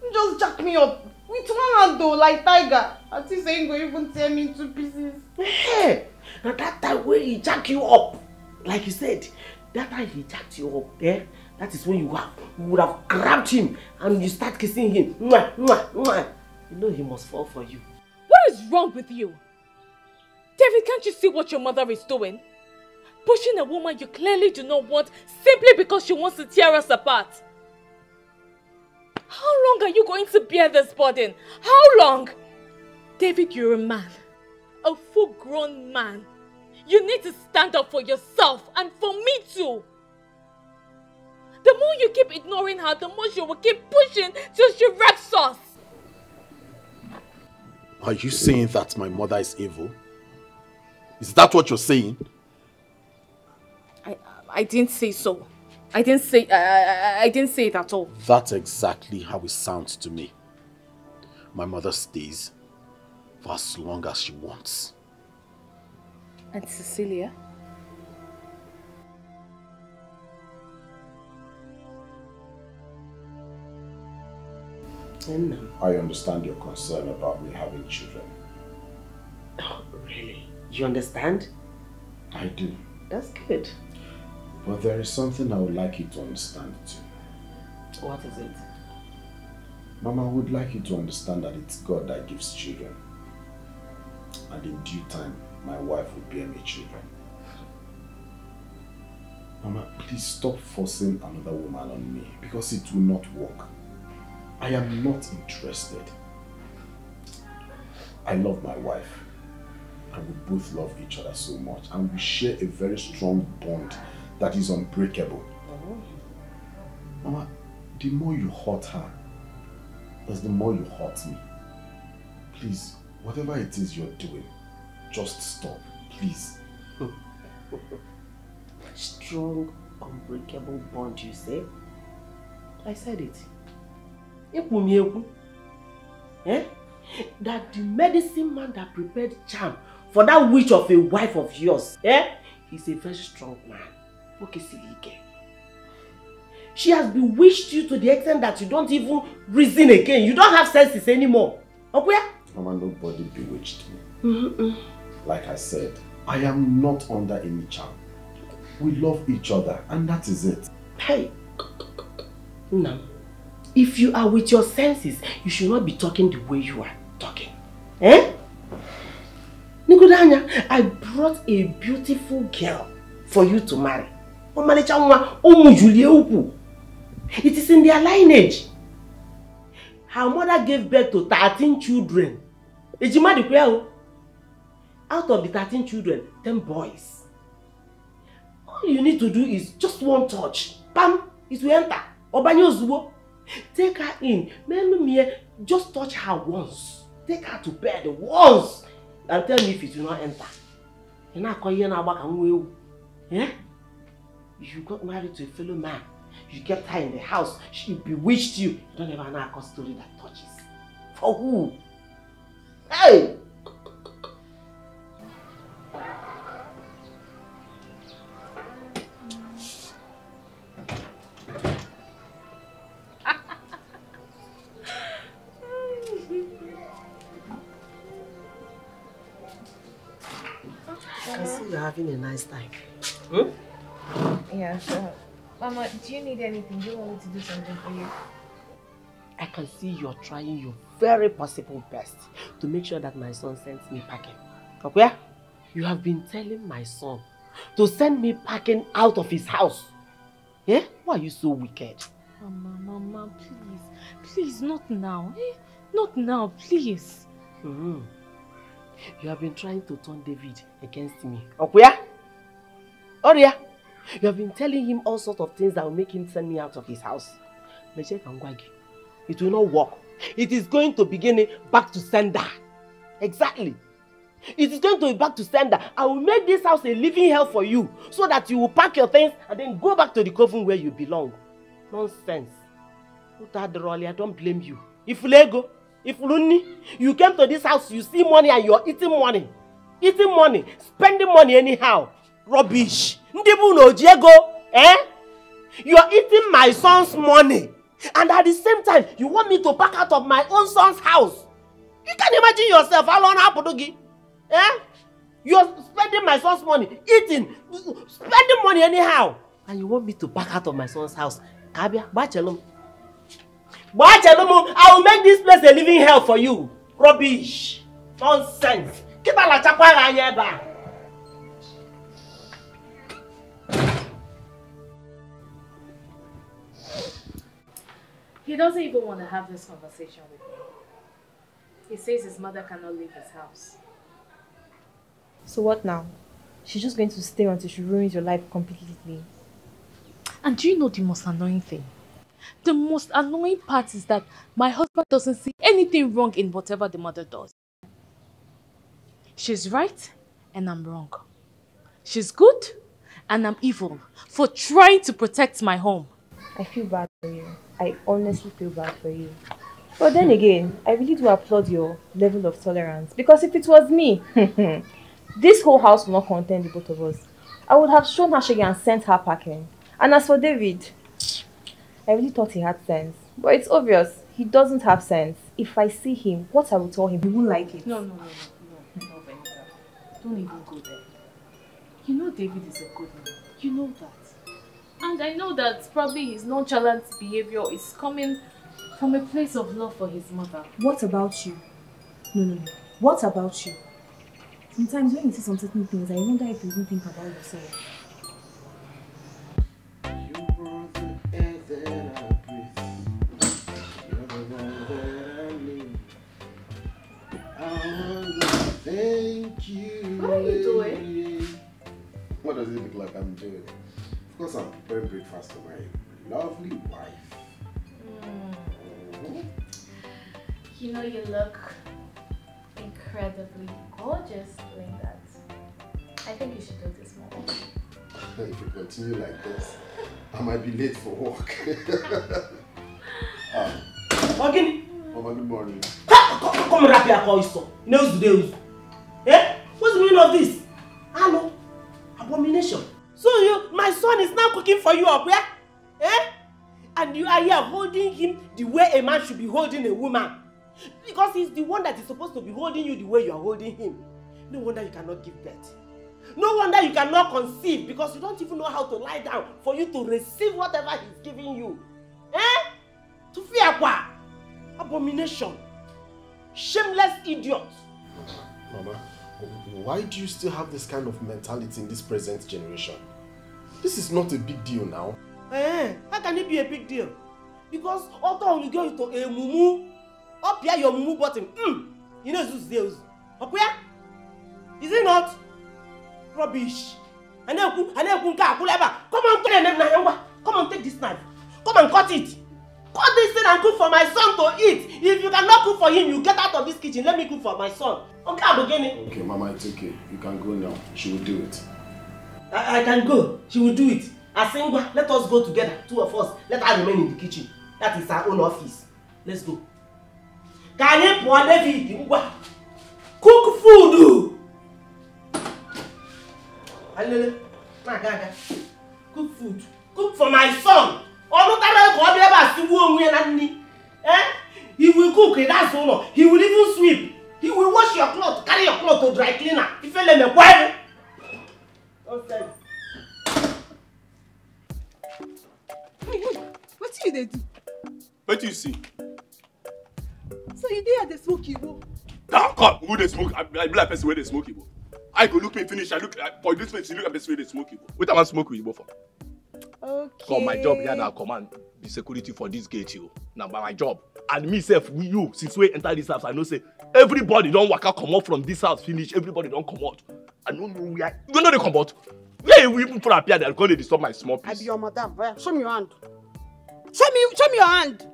you just jack me up. With one hand though, like tiger. At least ain't going to even tear me into pieces. Hey! Now that time when he jacked you up, like you said, that time he jacked you up, eh? That is when you, have, you would have grabbed him and you start kissing him. Mwah, mwah, mwah. You know he must fall for you. What is wrong with you? David, can't you see what your mother is doing? Pushing a woman you clearly do not want simply because she wants to tear us apart. How long are you going to bear this burden? How long? David, you're a man. A full-grown man. You need to stand up for yourself and for me too. The more you keep ignoring her, the more she will keep pushing till she wrecks us. Are you saying that my mother is evil? Is that what you're saying? I, I didn't say so. I didn't say uh, I didn't say it at all. That's exactly how it sounds to me. My mother stays for as long as she wants. And Cecilia? Mm. I understand your concern about me having children. Oh, really? You understand? I do. That's good. But there is something I would like you to understand too. What is it? Mama, I would like you to understand that it's God that gives children. And in due time, my wife will bear me children. Mama, please stop forcing another woman on me because it will not work. I am not interested. I love my wife. And we both love each other so much. And we share a very strong bond that is unbreakable. Oh. Mama, the more you hurt her, that's the more you hurt me. Please, whatever it is you're doing, just stop, please. Strong, unbreakable bond, you say? I said it. Eh? That the medicine man that prepared charm for that witch of a wife of yours, eh? He's a very strong man. She has bewitched you to the extent that you don't even reason again. You don't have senses anymore. Okay? Mama, nobody bewitched me. Mm-mm. Like I said, I am not under any charm. We love each other and that is it. Hey, no. If you are with your senses, you should not be talking the way you are talking. Eh? Nikodanya, I brought a beautiful girl for you to marry. It is in their lineage. Her mother gave birth to thirteen children. Out of the thirteen children, ten boys. All you need to do is just one touch. Pam, it will enter. Take her in. Just touch her once. Take her to bed once. And tell me if it will not enter. Yeah? You got married to a fellow man. You kept her in the house. She bewitched you. You don't ever know a story that touches. For who? Hey! I see you're having a nice time. Hmm? Yeah, sure. Mama, do you need anything? Do you want me to do something for you? I can see you're trying your very possible best to make sure that my son sends me packing. Okay? You have been telling my son to send me packing out of his house. Yeah? Why are you so wicked? Mama, Mama, please. Please, not now. Eh? Not now, please. Mm-hmm. You have been trying to turn David against me. Okay? Oria, you have been telling him all sorts of things that will make him send me out of his house. It will not work. It is going to begin back to sender. Exactly. It is going to be back to sender. I will make this house a living hell for you so that you will pack your things and then go back to the coven where you belong. Nonsense. I don't blame you. If Lego, if Luni, you came to this house, you see money and you are eating money. Eating money, spending money anyhow. Rubbish. Eh? You are eating my son's money. And at the same time, you want me to back out of my own son's house. You can imagine yourself how long happened. Eh? You're spending my son's money, eating, spending money anyhow. And you want me to back out of my son's house. Kabia, bachelum. Bachelum, I will make this place a living hell for you. Rubbish. Nonsense. Kita la chakwara yeba. He doesn't even want to have this conversation with me. He says his mother cannot leave his house. So what now? She's just going to stay until she ruins your life completely. And do you know the most annoying thing? The most annoying part is that my husband doesn't see anything wrong in whatever the mother does. She's right and I'm wrong. She's good and I'm evil for trying to protect my home. I feel bad for you. I honestly feel bad for you. But then again, I really do applaud your level of tolerance. Because if it was me, this whole house would not contain the both of us. I would have shown her shaggy and sent her packing. And as for David, I really thought he had sense. But it's obvious, he doesn't have sense. If I see him, what I will tell him, he won't like it. No, no, no, no, no, Benita. Don't even go there. You know David is a good man. You know that. And I know that probably his nonchalant behavior is coming from a place of love for his mother. What about you? No, no, no. What about you? Sometimes when you see some certain things, I wonder if you even think about yourself. What are you doing? What does it look like I'm doing? Of course, I'm preparing breakfast for my lovely wife. Mm. Mm-hmm. You know, you look incredibly gorgeous doing that. I think you should do this more often. If you continue like this, I might be late for work. um, Morgan! Mama, good morning. Come wrap your voice up. Nose to nose. Eh? What's the meaning of this? Hello? Abomination. So you, my son is now cooking for you up here, eh? And you are here holding him the way a man should be holding a woman. Because he's the one that is supposed to be holding you the way you are holding him. No wonder you cannot give birth. No wonder you cannot conceive because you don't even know how to lie down for you to receive whatever he's giving you. Eh? To fear what? Abomination. Shameless idiot. Mama. Why do you still have this kind of mentality in this present generation? This is not a big deal now. Eh, how can it be a big deal? Because although you go to a mumu, up here your mumu button, mm, you know those deals. Up here? Is it not? Rubbish. And then come on, come on, take this knife. Come and cut it. Cut this thing and cook for my son to eat. If you cannot cook for him, you get out of this kitchen. Let me cook for my son. Okay, okay, Mama, it's okay. You can go now. She will do it. I, I can go. She will do it. I say, let us go together, two of us. Let her remain in the kitchen. That is her own office. Let's go. Can you pour David? Cook food. Alele, magaga. Cook food. Cook for my son. Eh? He will cook. That's all. He will even sweep. He will wash your clothes. Carry your clothes to dry cleaner. If you let me wipe. Okay. Hey, hey. What do you they do? What do you see? So you did have the smoke evil. Don't come who they smoke. I be like person where they smoke evil. I go look me finish. I look for this place. You look at person where they smoke evil. What am I smoke evil for? Okay. Cause my job here now command the security for this gate you. Now by my job and myself with you since we enter this house I know say everybody don't walk out come out from this house finish. Everybody don't come out. I don't know where. You know they come out. Where we even for appear they're going to disturb my small piece. I be your madam. Show me your hand. Show me, show me your hand.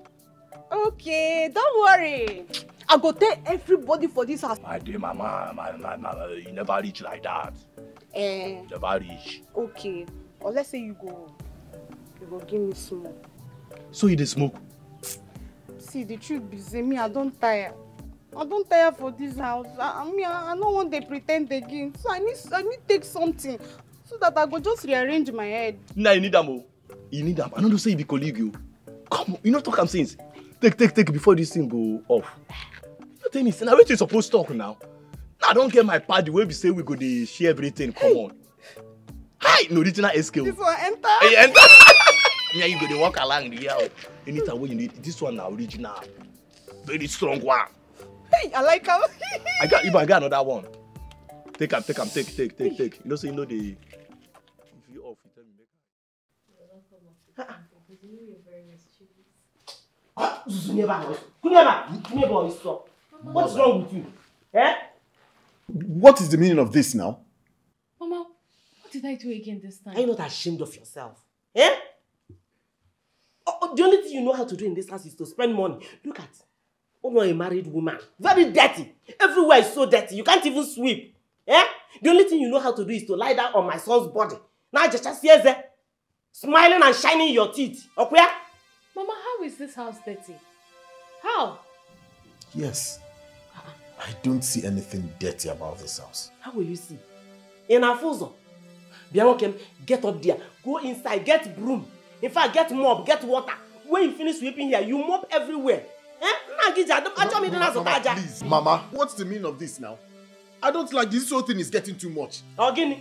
Okay, don't worry. I go tell everybody for this house. My dear mama, my, my, my, you never reach like that. Eh. Never reach. Okay. Or let's say you go, you go give me smoke. So you dey smoke? See, the truth is, me, I don't tire. I don't tire for this house. I, I mean, I, I don't want to pretend again. So I need, I need to take something so that I go just rearrange my head. Nah, you need them all. You need them. I don't say you be colleague you. Come, you know talk am since. Take, take, take before this thing go off. You tell me, now what you supposed to talk now? Now I don't get my party where we say we go to share everything. Come on. Hi, no original S K O. This one enter. Hey, enter. Yeah, you go to walk along the aisle. You need what you need. This one now original, very strong one. Hey, I like how. I got even I got another one. Take him, take him, take, take, take, take. You know, so you know the. If you off, you tell me. What's wrong with you? Eh? What is the meaning of this now? Mama, what did I do again this time? Are you not ashamed of yourself? Eh? Oh, oh, the only thing you know how to do in this house is to spend money. Look at, oh no, a married woman. Very dirty. Everywhere is so dirty. You can't even sweep. Eh? The only thing you know how to do is to lie down on my son's body. Now just hears eh? Smiling and shining your teeth. Okay? Mama, how is this house dirty? How? Yes. I don't see anything dirty about this house. How will you see? In Afuso. Biamo came, get up there. Go inside, get broom. In fact, get mop, get water. When you finish sweeping here, you mop everywhere. Eh? Mama, please, Mama, what's the meaning of this now? I don't like this whole thing is getting too much. Again,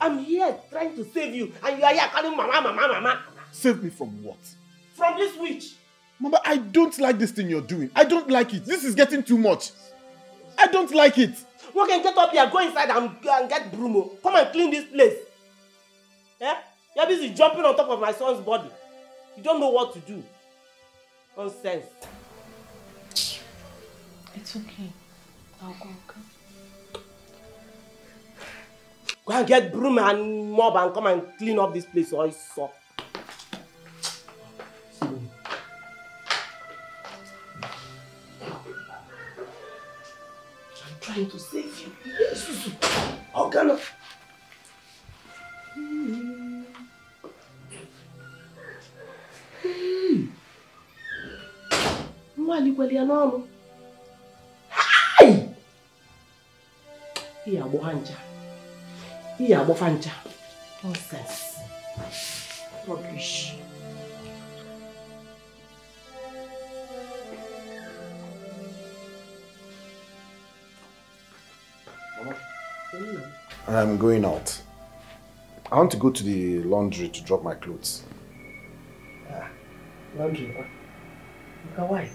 I'm here trying to save you, and you are here calling Mama, Mama, Mama. Save me from what? From this witch. Mama, I don't like this thing you're doing. I don't like it. This is getting too much. I don't like it. We can get up here, go inside and, and get Brumo. Come and clean this place. Eh? You're busy jumping on top of my son's body. You don't know what to do. Nonsense. It's okay. I'll go, okay? Go and get Brumo and mob and come and clean up this place or it's soft. I'm trying to save you. Yes. I'm gonna. Mm. Mm. Mm. Hey! Here, Bohanja. Here, Bofanja. Nonsense. Rubbish. I'm going out. I want to go to the laundry to drop my clothes. Ah, laundry? Huh? Why?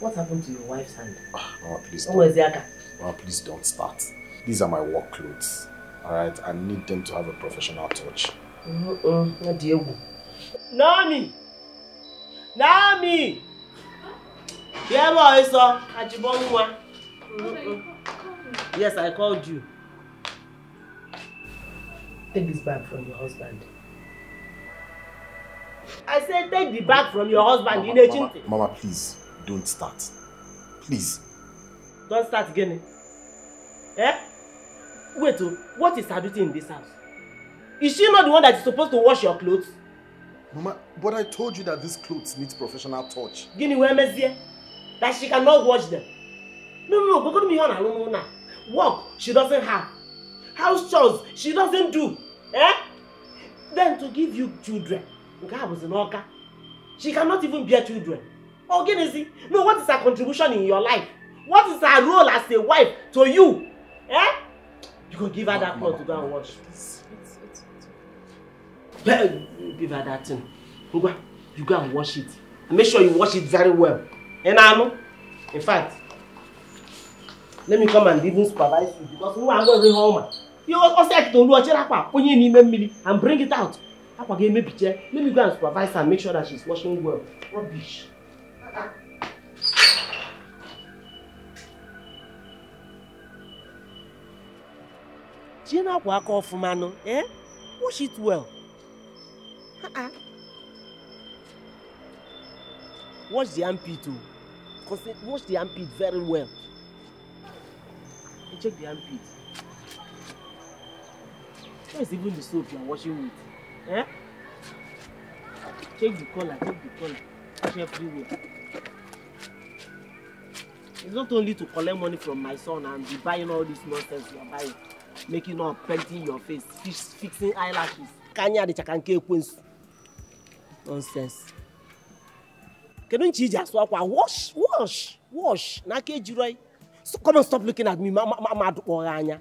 What happened to your wife's hand? Ah, Mama, please don't. Mama, please don't start. These are my work clothes. Alright, I need them to have a professional touch. Mm-mm. Naomi! Naomi! Yes, I called you. Take this bag from your husband. I said take the bag from your husband. Mama, in Mama, Mama, please, don't start. Please. Don't start again. Eh? Wait, what is her duty in this house? Is she not the one that is supposed to wash your clothes? Mama, but I told you that these clothes need professional touch. Guinea, where Messi? That she cannot wash them. No, no, no, go to me on alone now. Work she doesn't have. House chores she doesn't do. Eh? Then to give you children. She cannot even bear children. Oh, Genesee. No, what is her contribution in your life? What is her role as a wife to you? Eh? You could give her that pot to go and wash. It's, it's, it's, it's. Well, give her that thing. You go and wash it. Make sure you wash it very well. And I know. In fact, let me come and even supervise you because we are going to be home. You also have to do a check when you need me and bring it out. Let me go and supervise her and make sure that she's washing well. Rubbish. She not walk off, man. Eh? Wash it well. Uh-uh. Wash the armpit too. Wash the armpit very well. Check the armpit. Where is even the soap you are washing with? Eh? Check the color, check the color. Wash everywhere. It's not only to collect money from my son and be buying all this nonsense you are buying. Making up, painting your face, fix, fixing eyelashes. Kanya de chakanke queens. Nonsense. Can't you just walk? Wash, wash, wash. Nakejuroi. So come and stop looking at me, Mama Madu Oranya.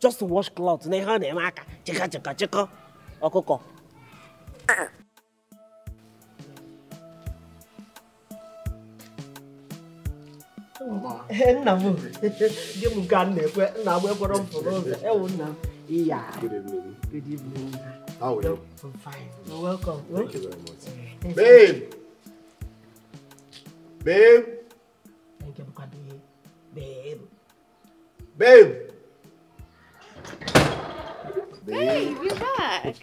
Just to wash clothes. Neha neemaka. Cheka cheka cheka. Okoko. Mama. Namu. Demu gane kwe namu eporom poroza. Ewo nam. Yeah. Good evening. Good evening. How are you? I'm fine. You're welcome. Thank you very much. Babe! Babe! Babe! Babe! Babe, you're back!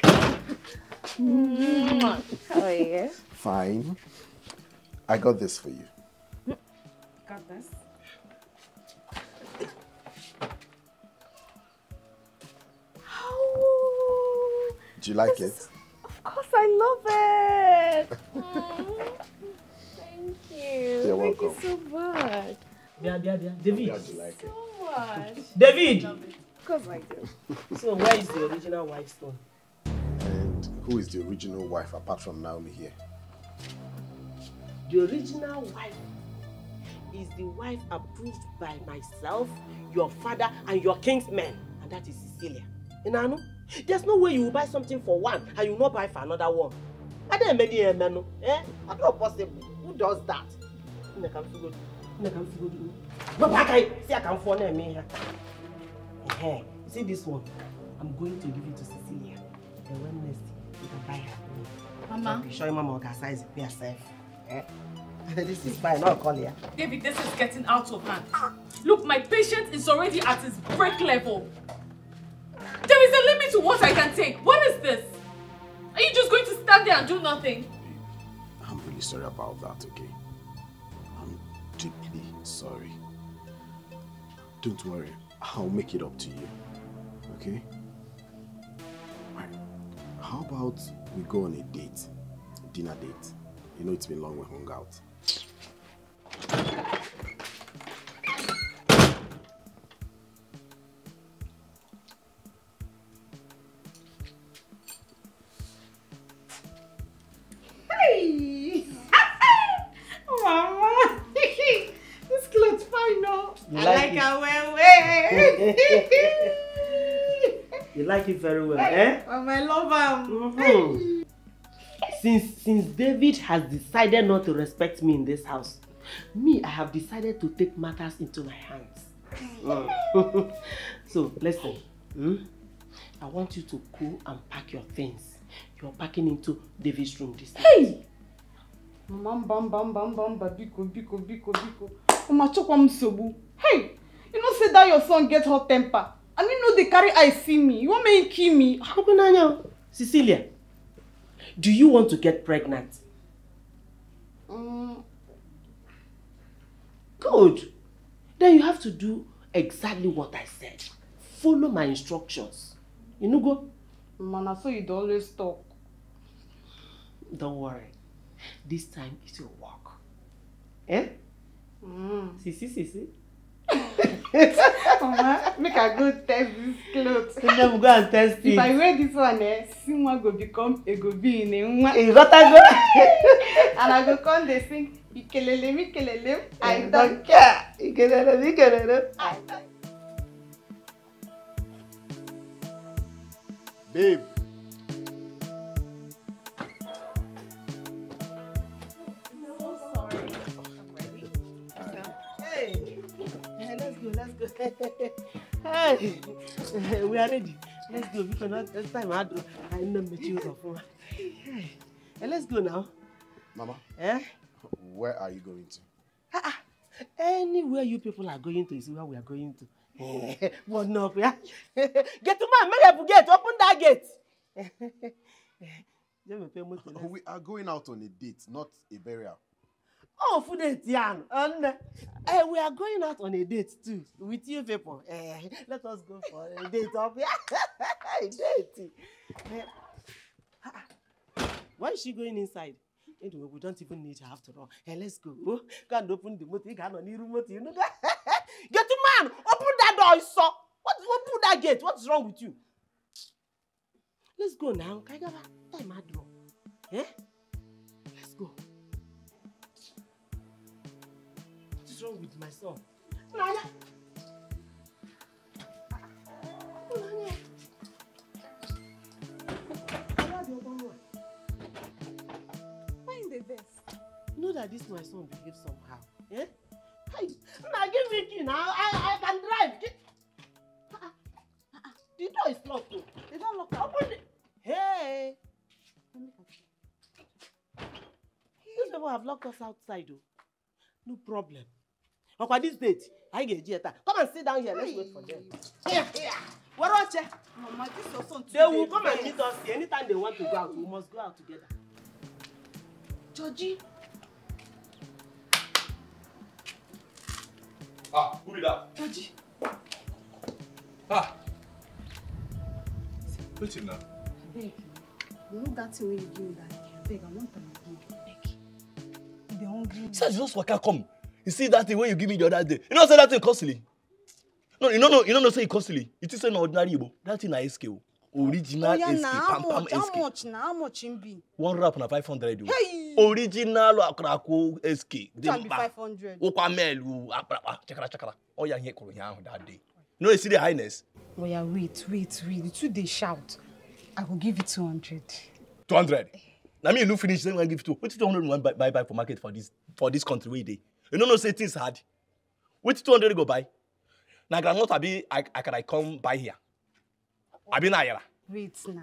Mm. How are you? Fine. I got this for you. You got this? Oh! Do you like this it? Of course, I love it. Mm. Thank you. You're welcome. Thank you so much. Yeah, yeah, yeah. David. I'm glad you like it. So much. David. Of course, I do. So, where is the original wife stone? And who is the original wife apart from Naomi here? The original wife is the wife approved by myself, your father, and your king's men, and that is Cecilia. You know? There's no way you will buy something for one and you will not buy for another one. I don't make any money, eh? That's not possible. Who does that? I can't do it. I can't do it. But I can't. See, I can't phone them here. Eh? See this one? I'm going to give it to Cecilia. And when next you can buy her. Mama. Show your mama her size for herself. Eh? This is fine. I'll call you. David, this is getting out of hand. Look, my patient is already at his break level. There is a limit to what I can take. What is this? Are you just going to stand there and do nothing? I'm really sorry about that, okay? I'm deeply sorry. Don't worry. I'll make it up to you, okay? Right. How about we go on a date? A dinner date. You know it's been long we hung out. Very well, eh? Oh, my lover. Mm-hmm. Since since David has decided not to respect me in this house, me, I have decided to take matters into my hands. Mm. So listen, hmm? I want you to go and pack your things. You're packing into David's room this night. Hey, bam bam bam bam bam, biko biko biko biko. Umachokwa. Hey, you know say that your son gets hot temper. I mean, no, they carry I see me. You want me to kill me? How can I know? Cecilia, do you want to get pregnant? Mm. Good. Then you have to do exactly what I said. Follow my instructions. You know, go. Mana, so you don't always talk. Don't worry. This time it will work. Eh? Mm. See, see, see, see. Mama, make a go test this clothes. Then we go and test it. If I wear this one, eh, someone go become a go be in a go. And I go come they sing. Ikelele, mi kelele, I don't care. Ikelele, mi kelele, I don't care. Babe. Let's go. Hey, we are ready. Let's go. We cannot. This time I do. I know my children. Hey, let's go now. Mama. Eh? Where are you going to? Ah, ah. Anywhere you people are going to is where we are going to. Oh. But no, yeah. Get to my mother gate. Open that gate. We are going out on a date, not a burial. Oh, food is young. And uh, uh, we are going out on a date too with you people. Uh, let us go for a date up here. Date. Uh, why is she going inside? Anyway, we don't even need her after all. Hey, let's go. Oh, can't open the motor. You can't on the remote. You know that. Get to man. Open that door. You saw. What? Open that gate. What's wrong with you? Let's go now. Can I have a time I draw? Eh? Let's go. Wrong with myself. Nana. Nana. Find the best. Know that this my son behaves somehow. Eh? Hey, now give me key now. I I can drive. Get... Uh -uh. Uh -uh. The door is locked. They don't lock it. Open it. Hey. These people have locked us outside, though. No problem. But for this date, I get it. Come and sit down here. Let's wait for them. Here, here. What are you? Mama, this is something. They will come and meet us here. Anytime they want to go out, we must go out together. Georgie. Ah, who did that? Georgie. Ah. Wait him now. I beg you. Look that way you do that. I beg, I want to beg. They're hungry. Sir, just walk out, come. You see that thing when you give me the other day. You know, say that thing costly. No, you don't know, you don't know, say it costly. It is an ordinary. That thing is S K O. Original S K O. How much? How much? How much? One wrap na five hundred. Hey. Original akrako S K. Can be five hundred. Opamelu akrapa. Chakra chakra. Oh yeah, here Korean that day. No, you see the highness. Oh yeah, wait, wait, wait. The two they shout. I will give you two hundred. Two hundred. Now me you finish then I give two. What two hundred one buy buy for market for this for this country where they. You don't know, say things hard. Wait two hundred go buy. Now, not I be, I, I can I come by here. I be na here. Wait, nah.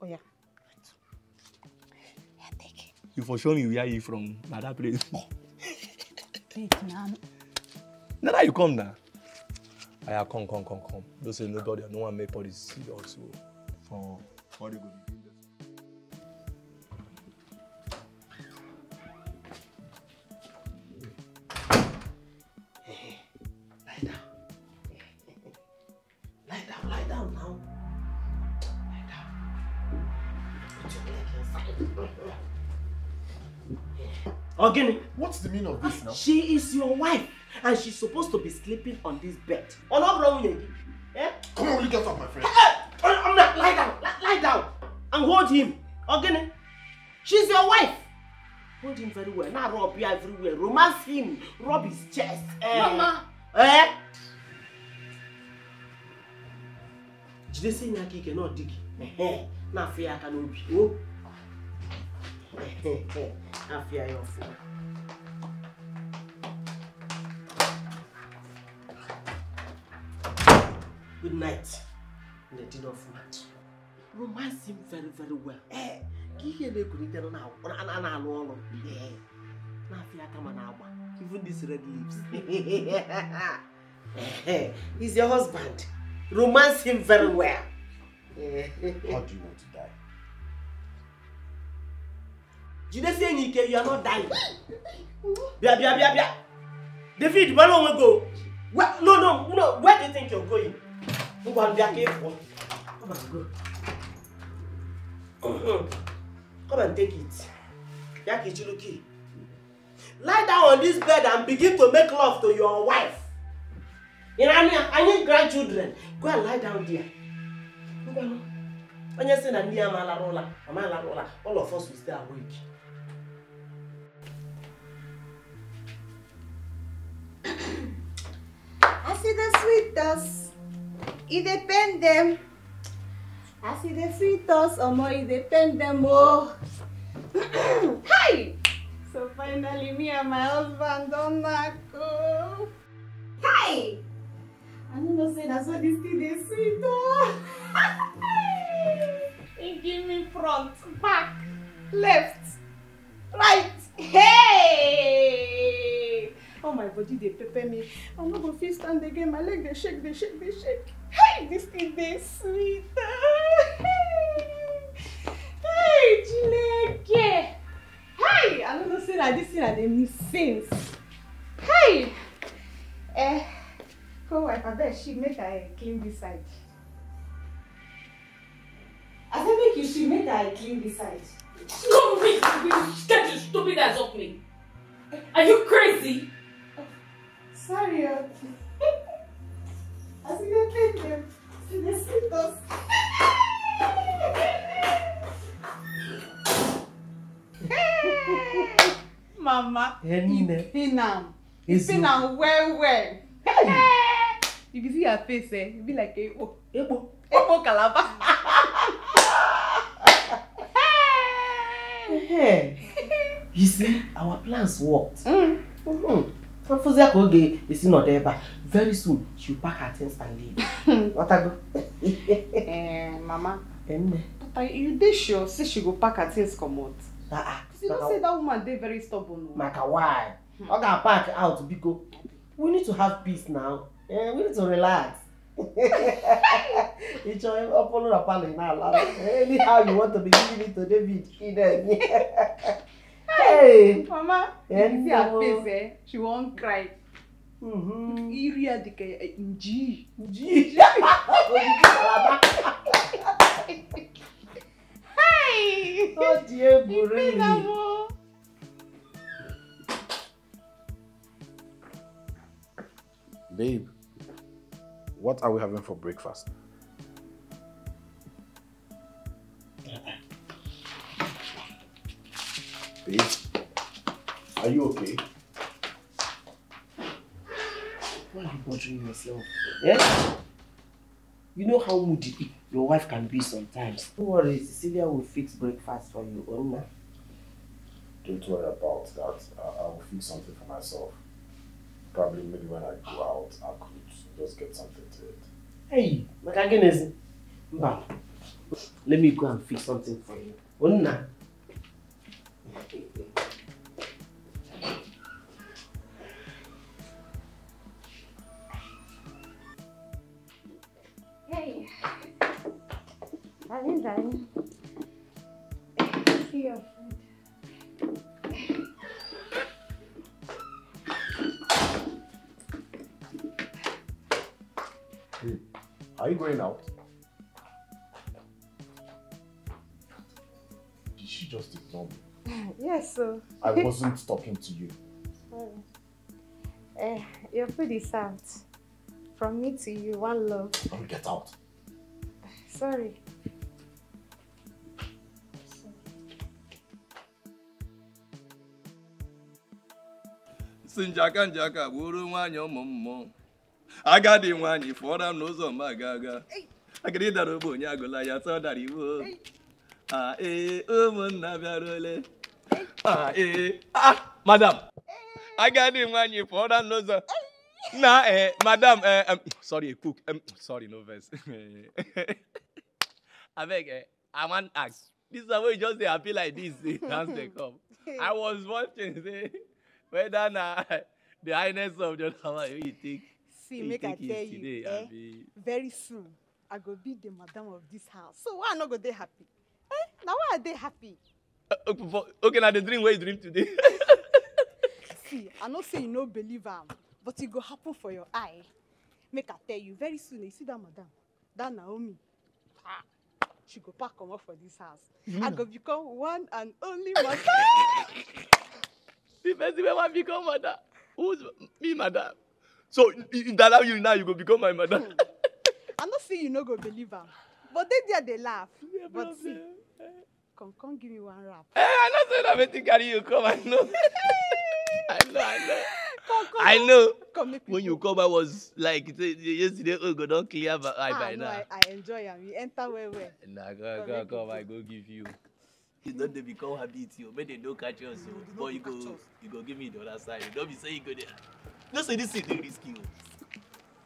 Oh, yeah. Yeah, take it. You for sure you hear you from that place. Wait, nah. Now you come now. I have come, come, come, come. Don't say nobody, no one make policy also. For all the good. Again, what's the meaning of this now? She is your wife, and she's supposed to be sleeping on this bed. On all wrong with you, eh? Come on, get up, my friend. I'm not. Lie down, lie down, and hold him. Again, she's your wife. Hold him very well. Now rub you everywhere. Romance him. Rub his chest. Eh? Mama, eh? Did they say Naki cannot dig? Eh? Now fear cannot be. Oh. I fear your food. Good night. In the dinner of night. Romance him very, very well. Eh, Kiki and I could eat on our own. Eh, Nafia come an hour. Even these red lips. He's your husband. Romance him very well. How do you want to die? You didn't say Nike, you are not dying. Bia, bia, bia, bia. David, where long ago? Where, no, no, no. Where do you think you're going? Go and be careful. Come and go. Come, come and take it. Yaki Chiluki. Lie down on this bed and begin to make love to your wife. You know, I mean, I need grandchildren. Go and lie down there. Look at me. When you say that me, I'm a la rola, I'm a la rola, all of us will stay awake. I see the sweet dust. It depends them. I see the sweet dust or more. It depends them more. Hi. So finally, me and my husband don't go. Hi. I don't know. Say that's what this thing is sweet. Oh. It give me front, back, left, right. Hey. Oh my body, they prepare me. I'm not gonna feel stand again. My leg they shake, they shake, they shake. Hey, this thing they sweet. Hey, Chileke. Hey, I don't know say that this thing that they miss sense. Hey. Eh, co wife, I bet she make I clean this side. I said make you she make I clean this side. Come with me, get you stupid ass off me. Are you crazy? Sorry, I see the thing there. See the slippers. Mama, Pinam. Pinam, well, well. You can see her face, eh? You be like, Ebo. Ebo. Ebo Calabar. Hey. You see, our plans worked. Mm. Mm-hmm. Very soon, she'll pack her things and leave. What I go? Eh, Mama. But you did sure say she go pack her things come out. Ah, you don't say that woman they very stubborn. Maka why? I can pack out because we need to have peace now. Yeah, we need to relax. It's your follow the pattern now. Anyhow you want to be giving it to David. Hey, Mama, you can see her face, eh? She won't cry. Mm-hmm. G. G. Hey! Oh dear, Burri. Babe, what are we having for breakfast? Babe, are you okay? Why are you bothering yourself? Yes? You know how moody your wife can be sometimes. Don't worry, Cecilia will fix breakfast for you, Oma. Don't worry about that. I, I will fix something for myself. Probably maybe when I go out, I could just get something to eat. Hey, what again is Mba, let me go and fix something for you, Ona. Hey, darling, darling. See your food. Hey, are you going out? Did she just ignore me? Yes, so. I wasn't talking to you. Sorry. Uh, your food is out. From me to you, one love. Oh, get out. Sorry. Sinjaka njaka buru nwanya omommo. Agadi nwanya ifora n'ụzọ magaga. Agadi darobo onye agụla ya so dariwo. Ah eh ụmụnna bịarole. Ah eh ah madam. Agadi nwanya ifora n'ụzọ. Nah, eh, madam, eh, um, sorry, cook. Um, sorry, no verse. I beg, eh, I want to ask. This is how you just say happy like this. Eh, dance they come. I was watching, say, whether na the highness of the Lord you think. See, make I tell you, eh, very soon I go be the madam of this house. So why not go they happy? Eh? Now why are they happy? Uh, for, okay, now the dream where you dream today. See, I not say you no believe am. But it go happen for your eye. Make I tell you, very soon you see that madam, that Naomi. Ah, she go pack come up for this house. Mm. I go become one and only mother. The person will become mother. Who's me, madam? So if they allow you now, you go become my mother. I'm not saying you no go believe her. But they there they laugh. Yeah, but see, yeah. come, come give me one rap. Hey, I'm not saying I'm going to carry you. Come, I know. I know, I know. Come, come, I know. Come, make when you come, I was like yesterday. Oh, go don't clear my eye ah, by no, now. I, I enjoy it. We enter where where. Nah, go come, come, come I go give you. You don't they become habit you. But they don't catch us. So, mm, but you go, us. you go give me the other side. You don't be saying you go there. No, say this is the risky.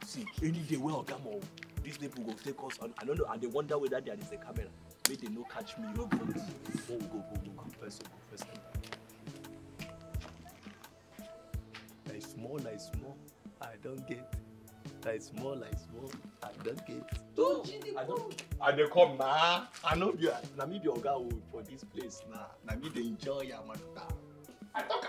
See, any day where I come on, these people go take us on. I don't know, and they wonder whether there is a camera. Maybe they no catch me. You go, go, go, go, go, confess, confess. Like small, like small, I don't get. Like small, like small, I don't get. Oh, I don't. I don't come, ma. I know you. Let me be a guy for this place, nah. Let me enjoy your matter. I talk.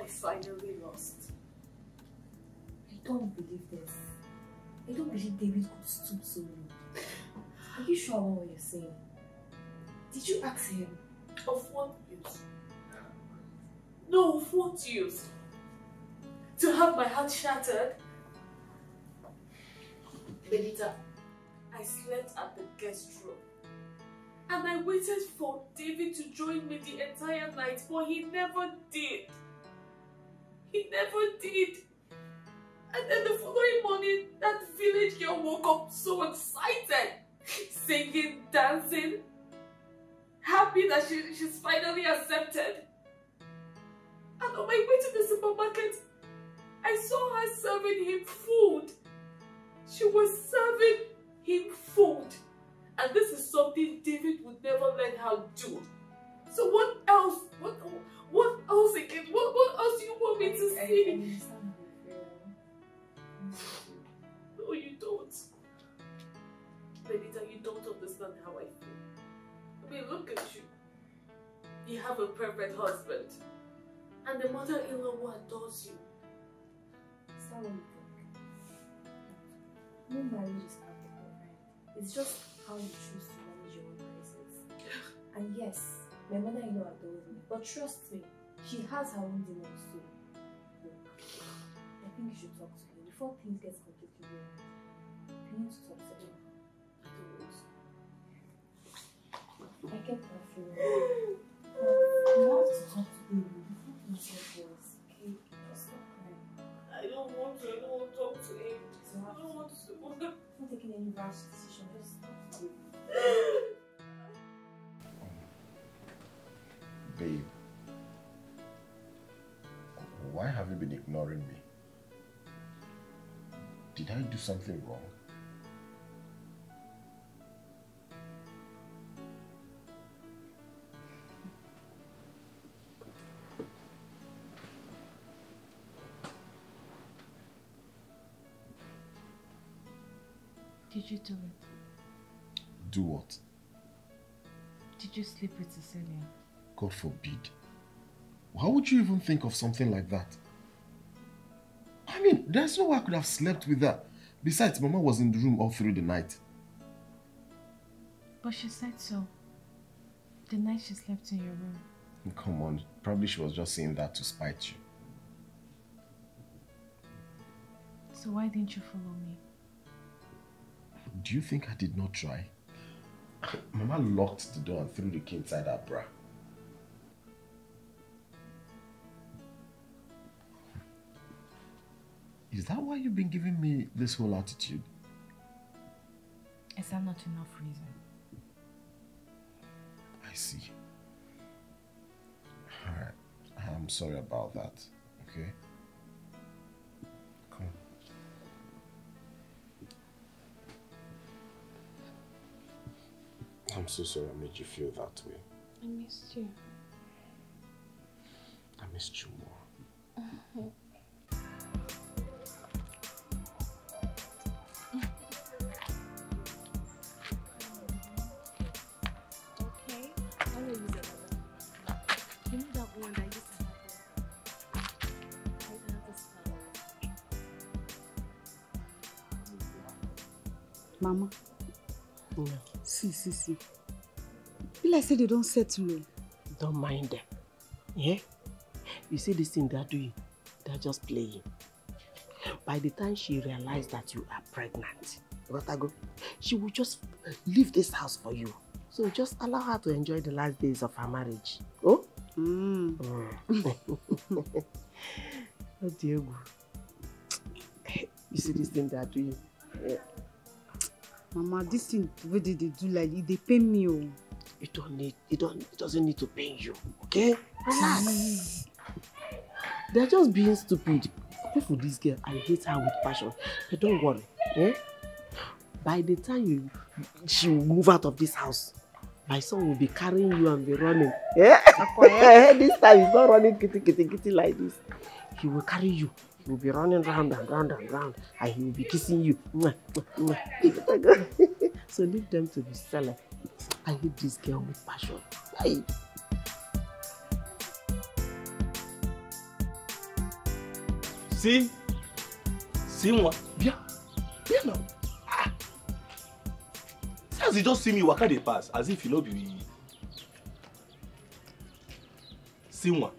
I finally lost. I don't believe this. I don't believe David could stoop so low. Are you sure about what you're saying? Did you ask him? Of what use? No, of what use? To have my heart shattered? Benita, I slept at the guest room. And I waited for David to join me the entire night, but he never did. He never did. And then the following morning, that village girl woke up so excited, singing, dancing, happy that she, she's finally accepted. And on my way to the supermarket, I saw her serving him food. She was serving him food. And this is something David would never let her do. So what else? What, what else again? What, what else do you want me to say? No, you don't. Benita, you don't understand how I feel. I mean, look at you. You have a perfect husband. And the mother-in-law who adores you. Is that what you think? No marriage is perfect, right? It's just how you choose to manage your own crisis. And yes, my mother-in-law adores me. But trust me, she has her own demons too. I think you should talk to her before things get completely wrong. You need to talk to her. I get that feeling. You have to talk to them. You okay? Just stop crying. I don't want to. I don't want to talk to him. So I don't want to. I'm not taking any rash decision. Just talk to him. Babe, why have you been ignoring me? Did I do something wrong? Did you do it? Do what? Did you sleep with Cecilia? God forbid. How would you even think of something like that? I mean, there's no way I could have slept with her. Besides, Mama was in the room all through the night. But she said so. The night she slept in your room. Come on, probably she was just saying that to spite you. So why didn't you follow me? Do you think I did not try? Mama locked the door and threw the key inside her bra. Is that why you've been giving me this whole attitude? Is that not enough reason? I see. Alright, I'm sorry about that, okay? Come on. I'm so sorry I made you feel that way. I missed you. I missed you more. Uh-huh. Mama, No. See, see, see. Like I said, they don't settle. Don't mind them. Yeah? You see this thing they're doing? They're just playing. By the time she realizes that you are pregnant, Rotago, she will just leave this house for you. So just allow her to enjoy the last days of her marriage. Oh? Mm. Mm. Oh, Diego. You see this thing they're doing? Yeah. Mama, this thing, the they do like it, they pay me. Oh. It don't need, it don't, it doesn't need to pain you, okay? Relax. They're just being stupid. For this girl, I hate her with passion. But don't worry, eh? By the time you, she will move out of this house, my son will be carrying you and be running. Eh? This time he's not running kitty kitty kitty like this. He will carry you. He will be running round and round and round, and he will be kissing you. So leave them to be silent. I hate this girl with passion. Hey. See? See what? Yeah. Yeah, no. Ah. See, as you just see me waka dey pass, as if you know be. See what?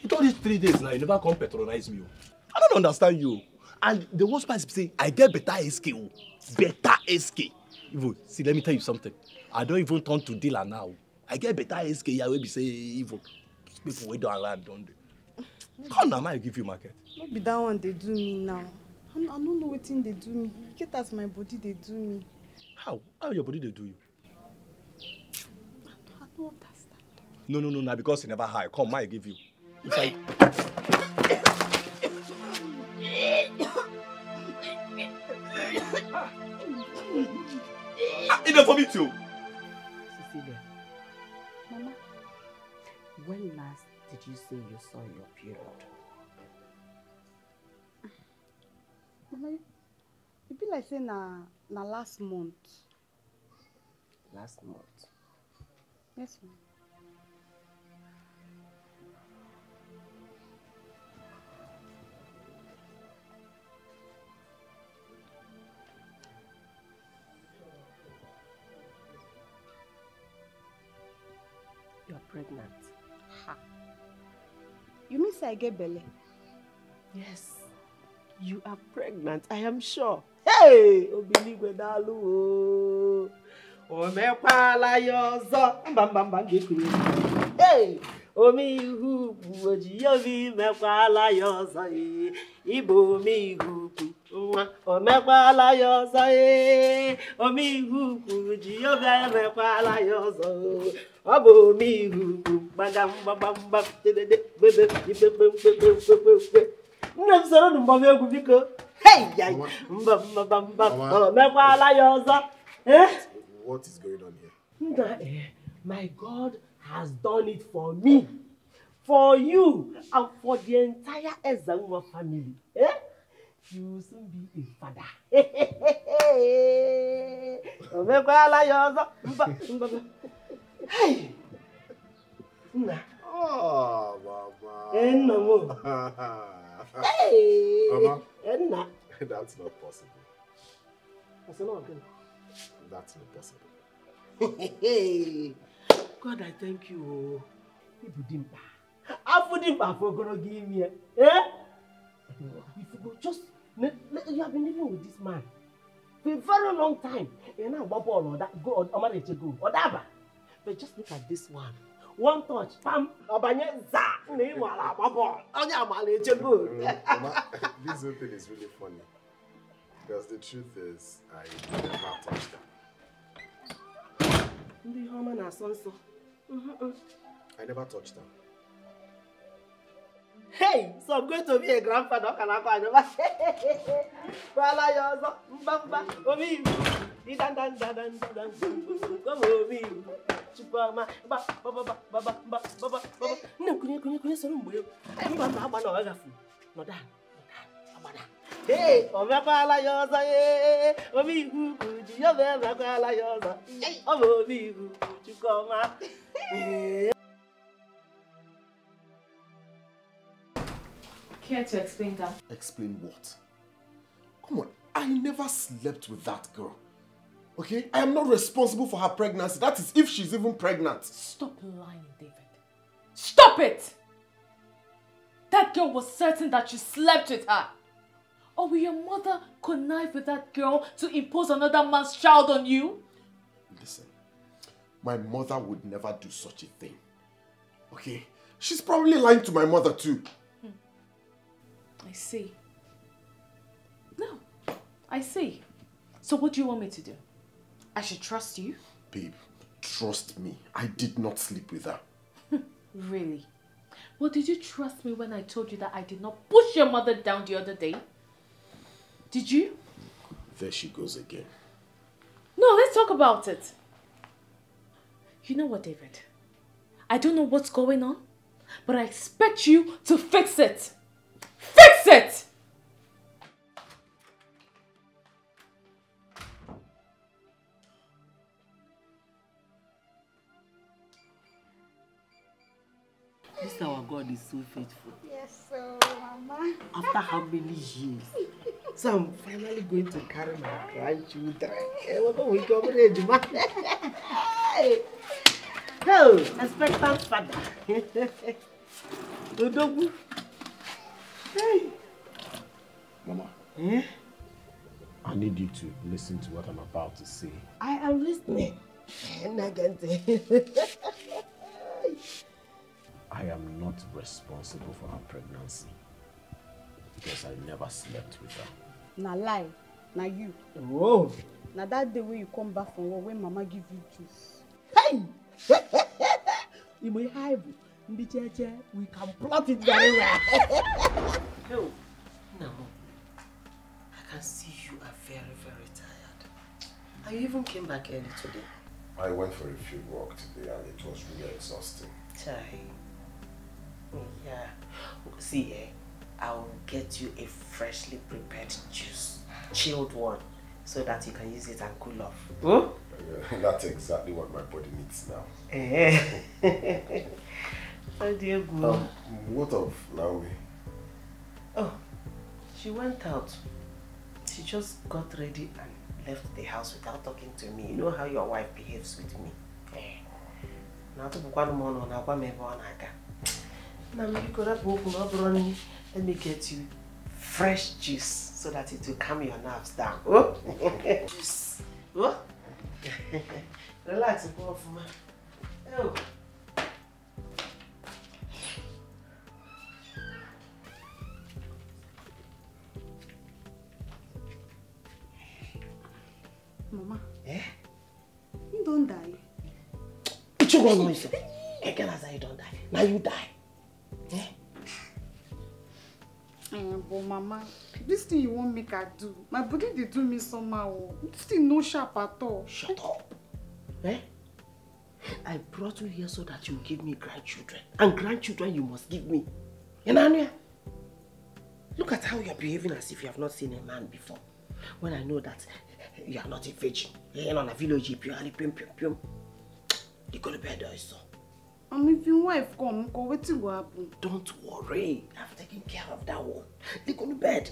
You told these three days now, you never come patronize me. I don't understand you. And the worst part is say, I get better S K. Better S K. Even, see, let me tell you something. I don't even turn to dealer now. I get better S K. I will be say, even people we don't land, don't they? How now I give you market? Not be that one they do me now. I don't know what thing they do me. You get as my body they do me. How? How your body they do you? I don't, I don't understand. No, no, no, no, because you never high. Come, my give you. If I... ah, it's for me too. Cecilia, Mama, when last did you say you saw your period? Mama, it be like say na na last month. Last month. Yes, ma'am. You are pregnant. Ha. You mean say I get belly? Yes. You are pregnant, I am sure. Hey! Obiligwedalu. Omekwala yozo. Mbambamba ngekuru. Hey! Omihu buoji yobi mekwala yozo. Ibo mihu buoji. Omekwala yozo. Omihu buoji yobi mekwala yozo. Abo mihu bambamba de I'm sorry, I'm sorry. Hey, yeah. What is going on here? My God has done it for me, for you, and for the entire Ezauma family. Eh? You will soon be a father. Hey. Oh, Mama. Hey! Mama, Edna. That's not possible. That's not good. That's not possible. Hey! God, I thank you. Ibudimba. Abudimba for gonna give me. Eh? If you go just, you have been living with this man for a very long time. And now, Bobo or that go or marriage go or that. But just look at this one. One touch, pam, abanyenza, niwala, babo, anyamale, chego. This whole thing is really funny because the truth is, I never touched her. The woman has also. I never touched her. Hey, so I'm going to be a grandfather. Can I go? I never. Balayozo, mbamba, obi, di dan dan dan dan dan, come obi. Baba, baba, baba, baba, baba, baba. No, kunya, kunya, kunya, so long, boy. Baba, baba, no, I got food. No, dad, no, dad, hey, Omekwala yoza, eh, Omi hu kuji, Omekwala yoza, Omi hu kuji, Chukoma. Care to explain that? Explain what? Come on, I never slept with that girl. Okay? I am not responsible for her pregnancy. That is if she's even pregnant. Stop lying, David. Stop it! That girl was certain that you slept with her. Or will your mother connive with that girl to impose another man's child on you? Listen, my mother would never do such a thing. Okay? She's probably lying to my mother too. Hmm. I see. No, I see. So what do you want me to do? I should trust you? Babe, trust me. I did not sleep with her. Really? Well, did you trust me when I told you that I did not push your mother down the other day? Did you? There she goes again. No, let's talk about it. You know what, David? I don't know what's going on, but I expect you to fix it. Fix it! This our God is so faithful. Yes, so Mama. After how many years? So I'm finally going to carry my grandchildren. Oh, expectant father. Hey. Mama. Eh? I need you to listen to what I'm about to say. I am listening. I am not responsible for her pregnancy because I never slept with her. Na lie, na you. Oh. Now that day when you come back from work, when Mama give you juice. Hey! You may have we can plot it very well. No. No. I can see you are very, very tired. And you even came back early today. I went for a field walk today and it was really exhausting. Time. Yeah. See, eh, I'll get you a freshly prepared juice, chilled one, so that you can use it and cool off. Huh? Yeah, that's exactly what my body needs now. Eh? Oh dear God. Um, what of Naomi? Oh, she went out. She just got ready and left the house without talking to me. You know how your wife behaves with me. Eh? Now to let me get you fresh juice so that it will calm your nerves down. Oh. Juice. Oh. Relax, go off, man. Oh. Mama. Eh? You don't die. It's your one noise. Again, as I don't die. Now you die. Eh? Mm, but Mama, this thing you won't make her do. My body they do me somehow. This thing no sharp at all. Shut up. Eh? I brought you here so that you give me grandchildren. And grandchildren you must give me. You know, look at how you're behaving as if you have not seen a man before. When I know that you are not a virgin. You're not a village, you're a pim pim pim. You're going to be a dog. I'm even wife come, go what will happen. Don't worry. I've taken care of that one. They go to bed.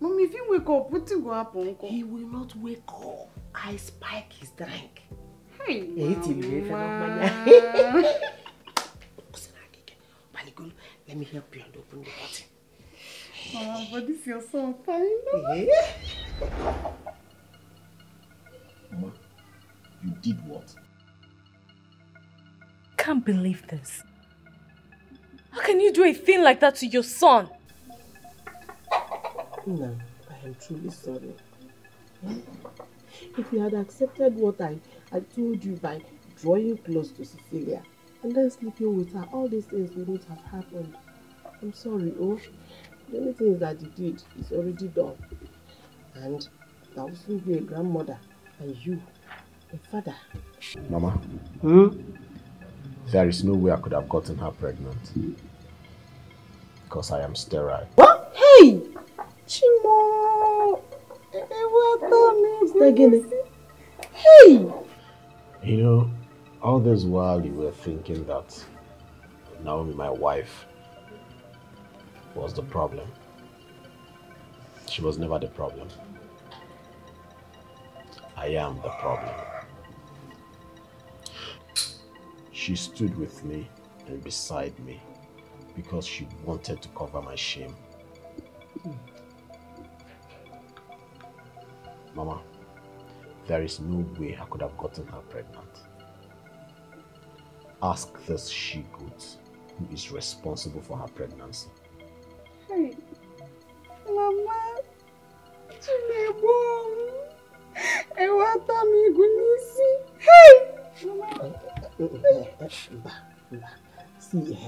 Mom, if you wake up, what will happen? He will not wake up. I spike his drink. Hey, Mama. Let me help you and open the bottle. Mama, but this is your son, you know? Mama, you did what? Can't believe this. How can you do a thing like that to your son? No, I am truly sorry. If you had accepted what I, I told you by drawing close to Cecilia and then sleeping with her, all these things wouldn't have happened. I'm sorry, oh. The only thing that you did is already done. And I will soon be a grandmother. And you, the father. Mama, hmm? There is no way I could have gotten her pregnant. Because I am sterile. What? Hey! Chimo! Hey! You know, all this while you were thinking that Naomi, my wife, was the problem. She was never the problem. I am the problem. She stood with me and beside me because she wanted to cover my shame. Mm. Mama, there is no way I could have gotten her pregnant. Ask this she-goat who is responsible for her pregnancy. Hey, Mama, Hey, what am I going to see? Hey! Mama! See,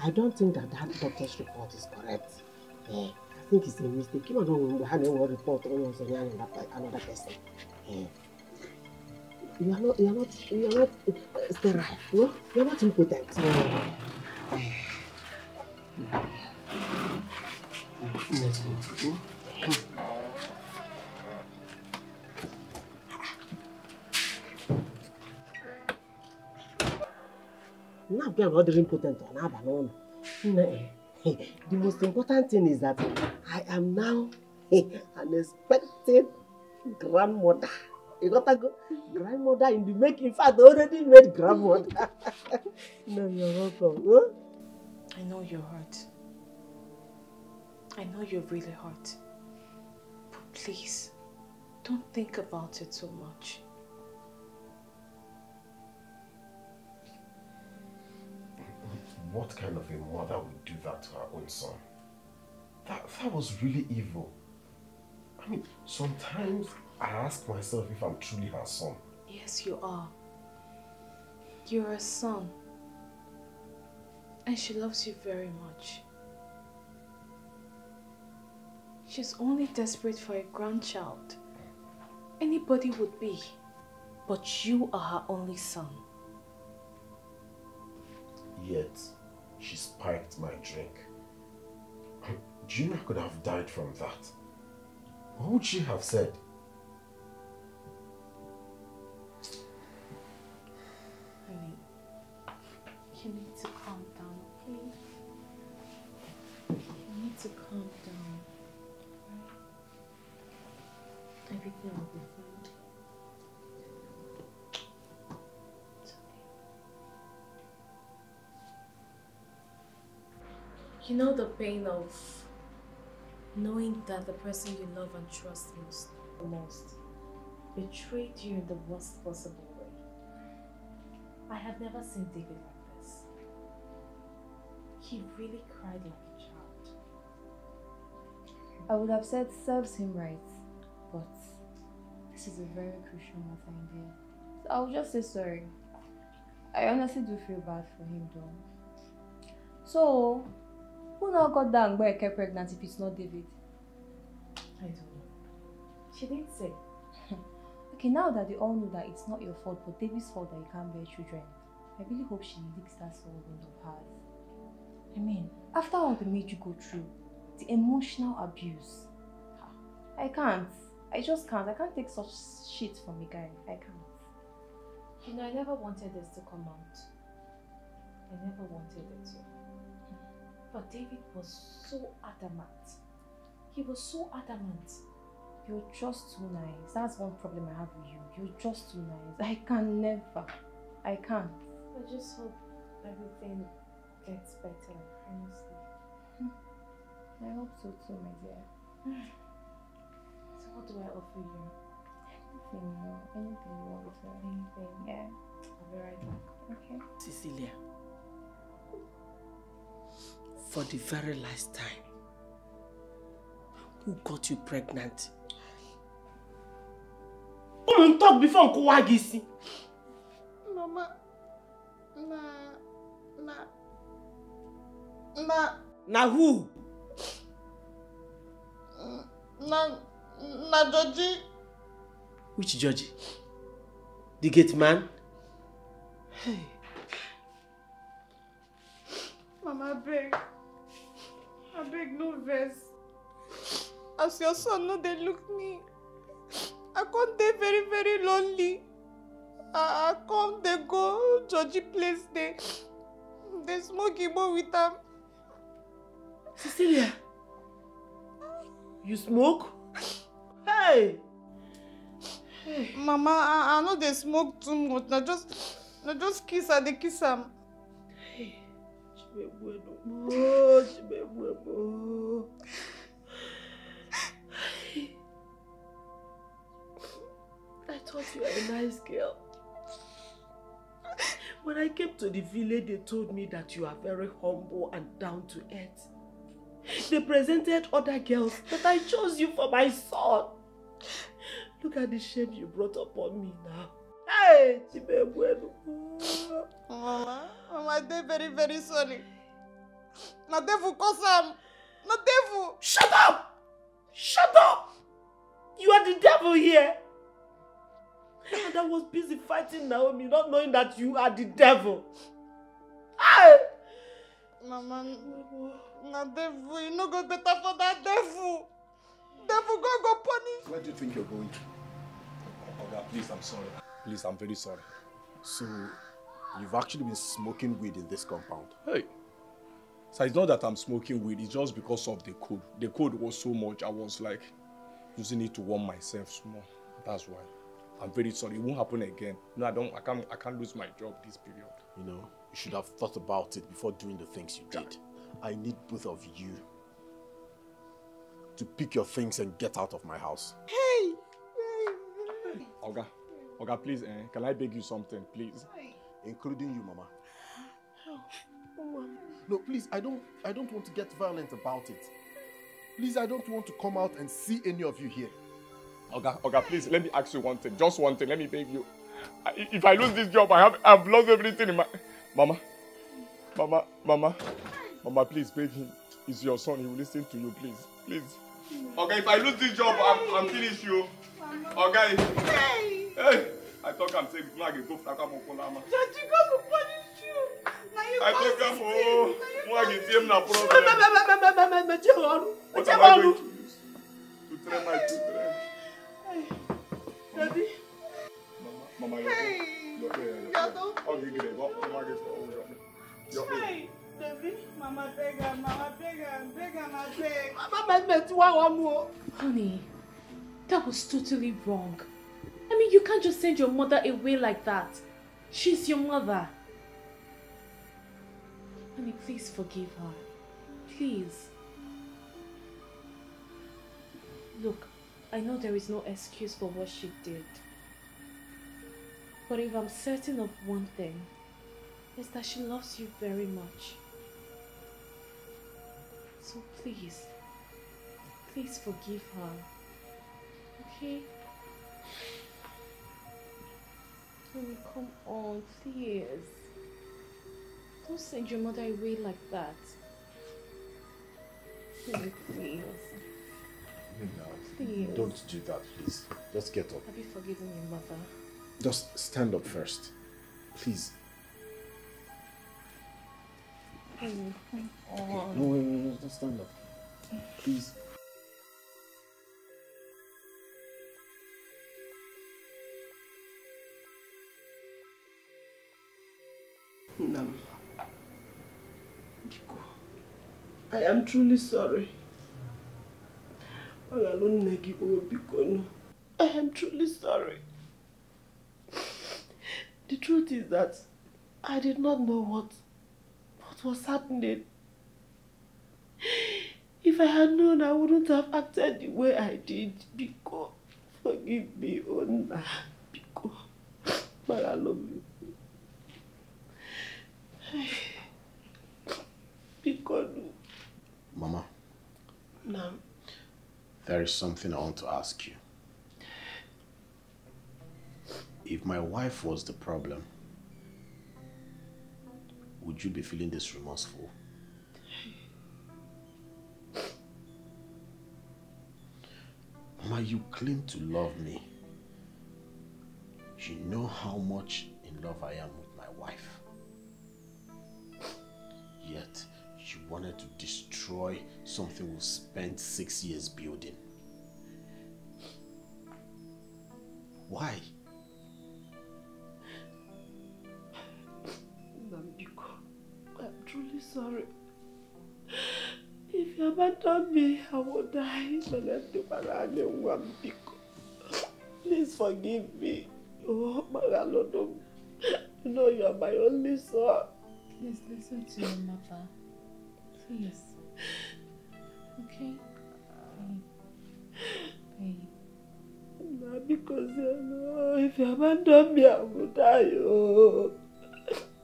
I don't think that that doctor's report is correct. I think it's a mistake. You don't have a report on another person. You are not, you are not, you are not sterile. No? You are not impotent. Let's go. Now we are not impotent on our own. The most important thing is that I am now an expected grandmother. You got a grandmother in the make. In fact, already made grandmother. No, you're welcome. Huh? I know you're hurt. I know you're really hurt. But please, don't think about it so much. What kind of a mother would do that to her own son? That, that was really evil. I mean, sometimes I ask myself if I'm truly her son. Yes, you are. You're her son. And she loves you very much. She's only desperate for a grandchild. Anybody would be. But you are her only son. Yet, she spiked my drink. Gina could have died from that. What would she have said? Honey, you need to calm down, okay? You need to calm down. Everything will be fine. It's okay. You know the pain of knowing that the person you love and trust most, most betrayed you in the worst possible way. I have never seen David like this. He really cried like a child. I would have said serves him right, but this is a very crucial matter indeed. So I will just say sorry. I honestly do feel bad for him though. So, who now got that and got pregnant if it's not David? I don't know. She didn't say. Okay, now that they all know that it's not your fault, but David's fault that you can't bear children, I really hope she digs that soul wound of hers. I mean, after all they made you go through, the emotional abuse. I can't. I just can't. I can't take such shit from a guy. I can't. You know, I never wanted this to come out. I never wanted it to. But David was so adamant. He was so adamant. You're just too nice. That's one problem I have with you. You're just too nice. I can never. I can't. I just hope everything gets better, honestly. I hope so too, my dear. So what do I offer you? Anything you want. Anything you want. Anything. Yeah. I'll be right back. Okay. Cecilia. For the very last time, who got you pregnant? Come and talk before Uncle Wagisi. Mama, na, na, na. Na who? Na, na Georgie. Which Georgie? The gate man? Hey. Mama, I beg. I beg no verse. As your son, no, they look me. I come there very, very lonely. I, I come, they go, Georgie place, they, they smoke him with them. Cecilia, You smoke? Hey! Hey. Mama, I, I know they smoke too much. Now just, now just kiss her, they kiss her. Hey. I thought you were a nice girl. When I came to the village, they told me that you are very humble and down to earth. They presented other girls, but I chose you for my son. Look at the shame you brought upon me now. Hey, Chimebueno. Mama, Mama, they're very, very sorry. Nadevu, Kosam. Nadevu. Shut up! Shut up! You are the devil here. And I was busy fighting Naomi, not knowing that you are the devil. Hey! Mama, Nadevu, you no go better for that devil. Devil, go, go, punish. Where do you think you're going to? Oh, God, please, I'm sorry. Please, I'm very sorry. So, you've actually been smoking weed in this compound. Hey. So it's not that I'm smoking weed, it's just because of the cold. The cold was so much, I was like using it to warm myself more. That's why. I'm very sorry. It won't happen again. No, I don't. I can't. I can't lose my job this period. You know, you should have thought about it before doing the things you did. I need both of you to pick your things and get out of my house. Hey, hey. Oga, Oga, please, eh? Can I beg you something, please? Hey. Including you, Mama. Oh. Oh. No, please. I don't. I don't want to get violent about it. Please, I don't want to come out and see any of you here. Oga, Oga, please, let me ask you one thing. Just one thing. Let me beg you. I, if I lose this job, I have, I've lost everything in my... Mama. Mama, Mama. Mama, please, beg him. It's your son. He will listen to you, please. Please. Okay, if I lose this job, I'm, I'm finished, you. Okay. Hey. Hey. I thought I'm saying, now I can go for that. Georgie, God will punish you. I thought I'm saying, now I can see him now. What am I going to use to train my children? Daddy. Mama, Mama, you're okay. You're okay. Okay, good. Mama, you're okay. David, Mama, beg her, Mama, beg her, beg her, Mama, beg. Mama, beg her. Honey, that was totally wrong. I mean, you can't just send your mother away like that. She's your mother. Honey, please forgive her. Please. Look. I know there is no excuse for what she did. But if I'm certain of one thing, it's that she loves you very much. So please, please forgive her. Okay? Honey, come on, please. Don't send your mother away like that. Honey, please. Please. Don't do that, please. Just get up. Have you forgiven your mother? Just stand up first. Please. Oh, come on. No, no, no, no, just stand up. Please. No. I am truly sorry. I am truly sorry. The truth is that I did not know what, what was happening. If I had known, I wouldn't have acted the way I did. Biko, forgive me, Ona. Biko, but I love you. Biko, no. Mama. No. There is something I want to ask you. If my wife was the problem, would you be feeling this remorseful? Mama, you claim to love me. You know how much in love I am with my wife. Yet, she wanted to destroy something we spent six years building. Why? Nambuko, I'm truly sorry. If you are never told me I would die. Please forgive me. Oh, Maralodum. You know you are my only son. Please listen to your mother. Please. Okay? Babe. Babe. Because you know, if you abandon me, I will die. Oh.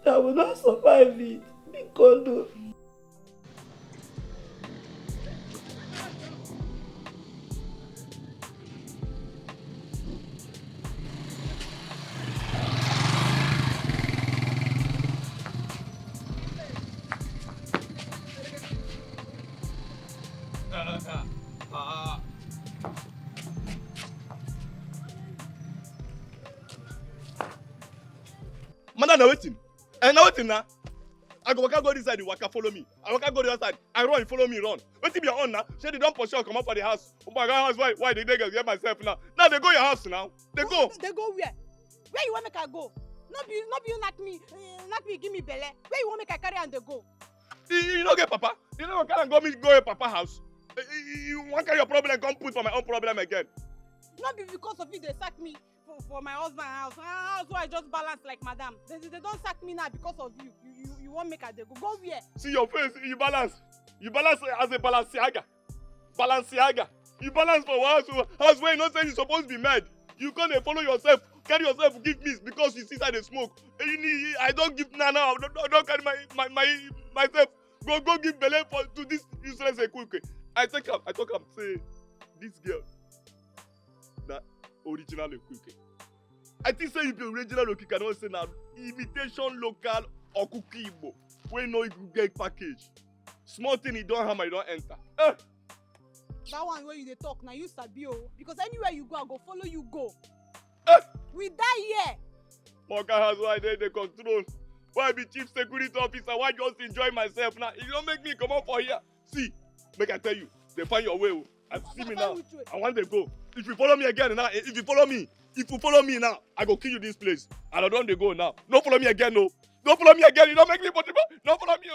I will not survive it. Because. Okay. Now waiting. And now waiting now. I go waka go this side, you waka follow me. I waka go the other side. I run, follow me, run. Wait till you're on now. She they don't push you, come up for the house. Oh my God, house, why? Why they niggas get myself now? Now they go your house now. They go. They go where? Where you want make I go? Not be, not be like me, like me, give me belly. Where you want make I carry and they go? You, you don't get Papa. You don't carry and go me go your Papa house. You want carry your problem and come put for my own problem again. Not be because of you they sack me. For my husband's house, house where I just balance like madam. They, they don't sack me now because of you. You, you, you won't make a day. Go, go where? See your face, you balance. You balance as a Balenciaga. Balenciaga. You balance for house, house where you not saying you're supposed to be mad. You can't follow yourself. Carry yourself, give me because you see that they smoke. You need, I don't give now, now. I don't carry my, my, my, myself. Go, go give Belen for to this useless equipe. I take up, I talk up, say, this girl. That original equipe. I think say you be original Oki cannot say now imitation local or cookie Igbo. We know you get package. Small thing you don't hammer, you don't enter. Eh. That one where you they talk now you sabio. Because anywhere you go, I go follow you go. Eh. We die here. Moka has why they the control. Why be chief security officer? Why just enjoy myself now? You don't make me come up for here. See, make I tell you, they find your way. I see me now. I want to go. If you follow me again now, if you follow me. If you follow me now, I go kill you this place. And I don't they go now. Don't follow me again, no. Don't follow me again. You don't make me possible. Don't follow me,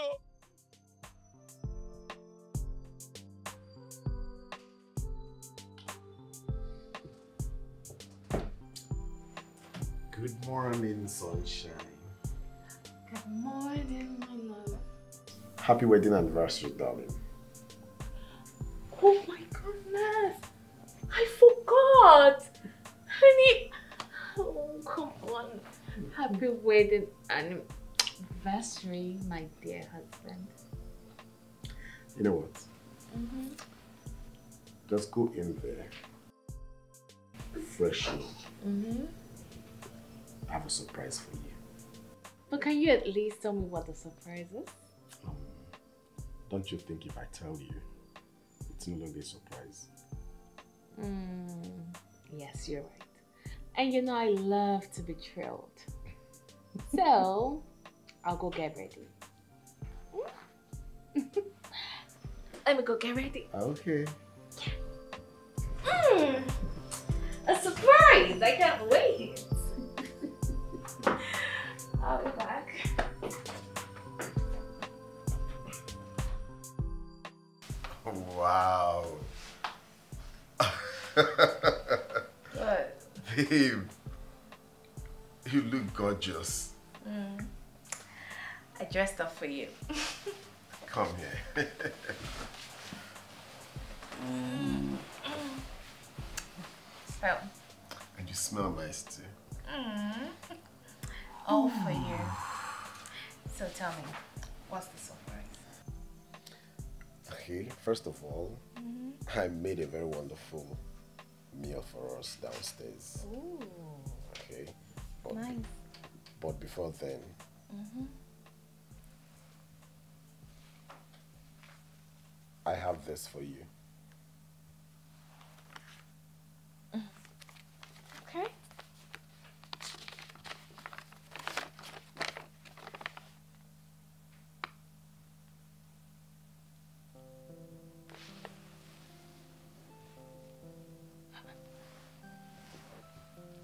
oh. Good morning, sunshine. Good morning, my love. Happy wedding anniversary, darling. Oh my goodness. I forgot. Honey, oh, come on. Happy wedding anniversary, my dear husband. You know what? Mm-hmm. Just go in there, refresh you. Mm-hmm. I have a surprise for you. But can you at least tell me what the surprise is? Um, don't you think if I tell you, it's no longer a surprise? Mm, yes, you're right. And you know, I love to be thrilled. So, I'll go get ready. Let me go get ready. Okay. Yeah. Mm, a surprise! I can't wait. I'll be back. Wow. What? Babe, you look gorgeous. Mm. I dressed up for you. Come here. Mm. Smell. And you smell nice too. Mm. All for you. So tell me, what's the surprise? Okay, first of all, mm-hmm. I made a very wonderful meal for us downstairs. Ooh. Okay. But nice. Be, but before then, mm-hmm. I have this for you. Okay.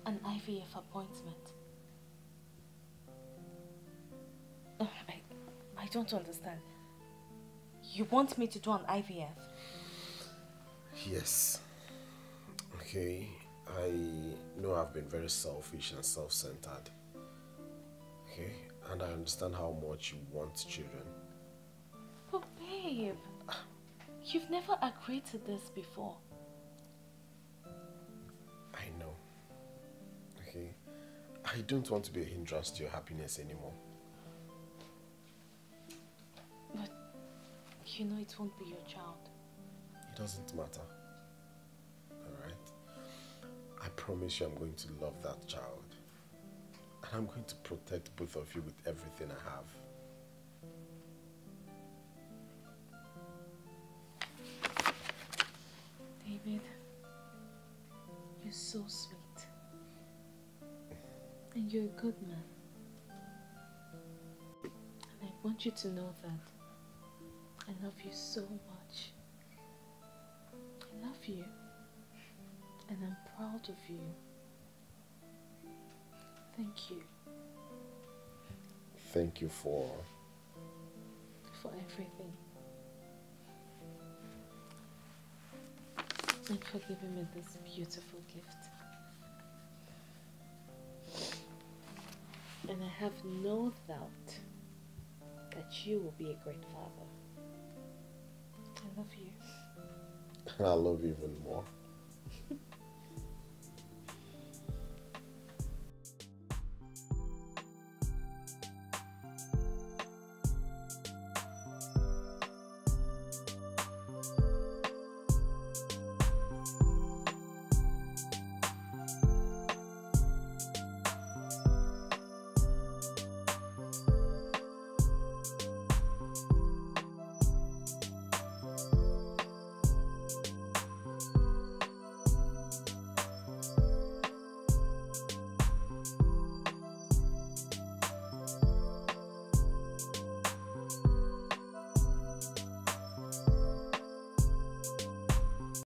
An I V F appointment. I, I don't understand. you want me to do an I V F? Yes. Okay. I know I've been very selfish and self-centered. Okay? And I understand how much you want children. But babe, you've never agreed to this before. I know. Okay? I don't want to be a hindrance to your happiness anymore. But you know it won't be your child. It doesn't matter. I promise you I'm going to love that child. And I'm going to protect both of you with everything I have. David, you're so sweet. And you're a good man. And I want you to know that I love you so much. I love you. And I'm proud of you. Thank you. Thank you for... For everything. And for giving me this beautiful gift. And I have no doubt that you will be a great father. I love you. And I love you even more.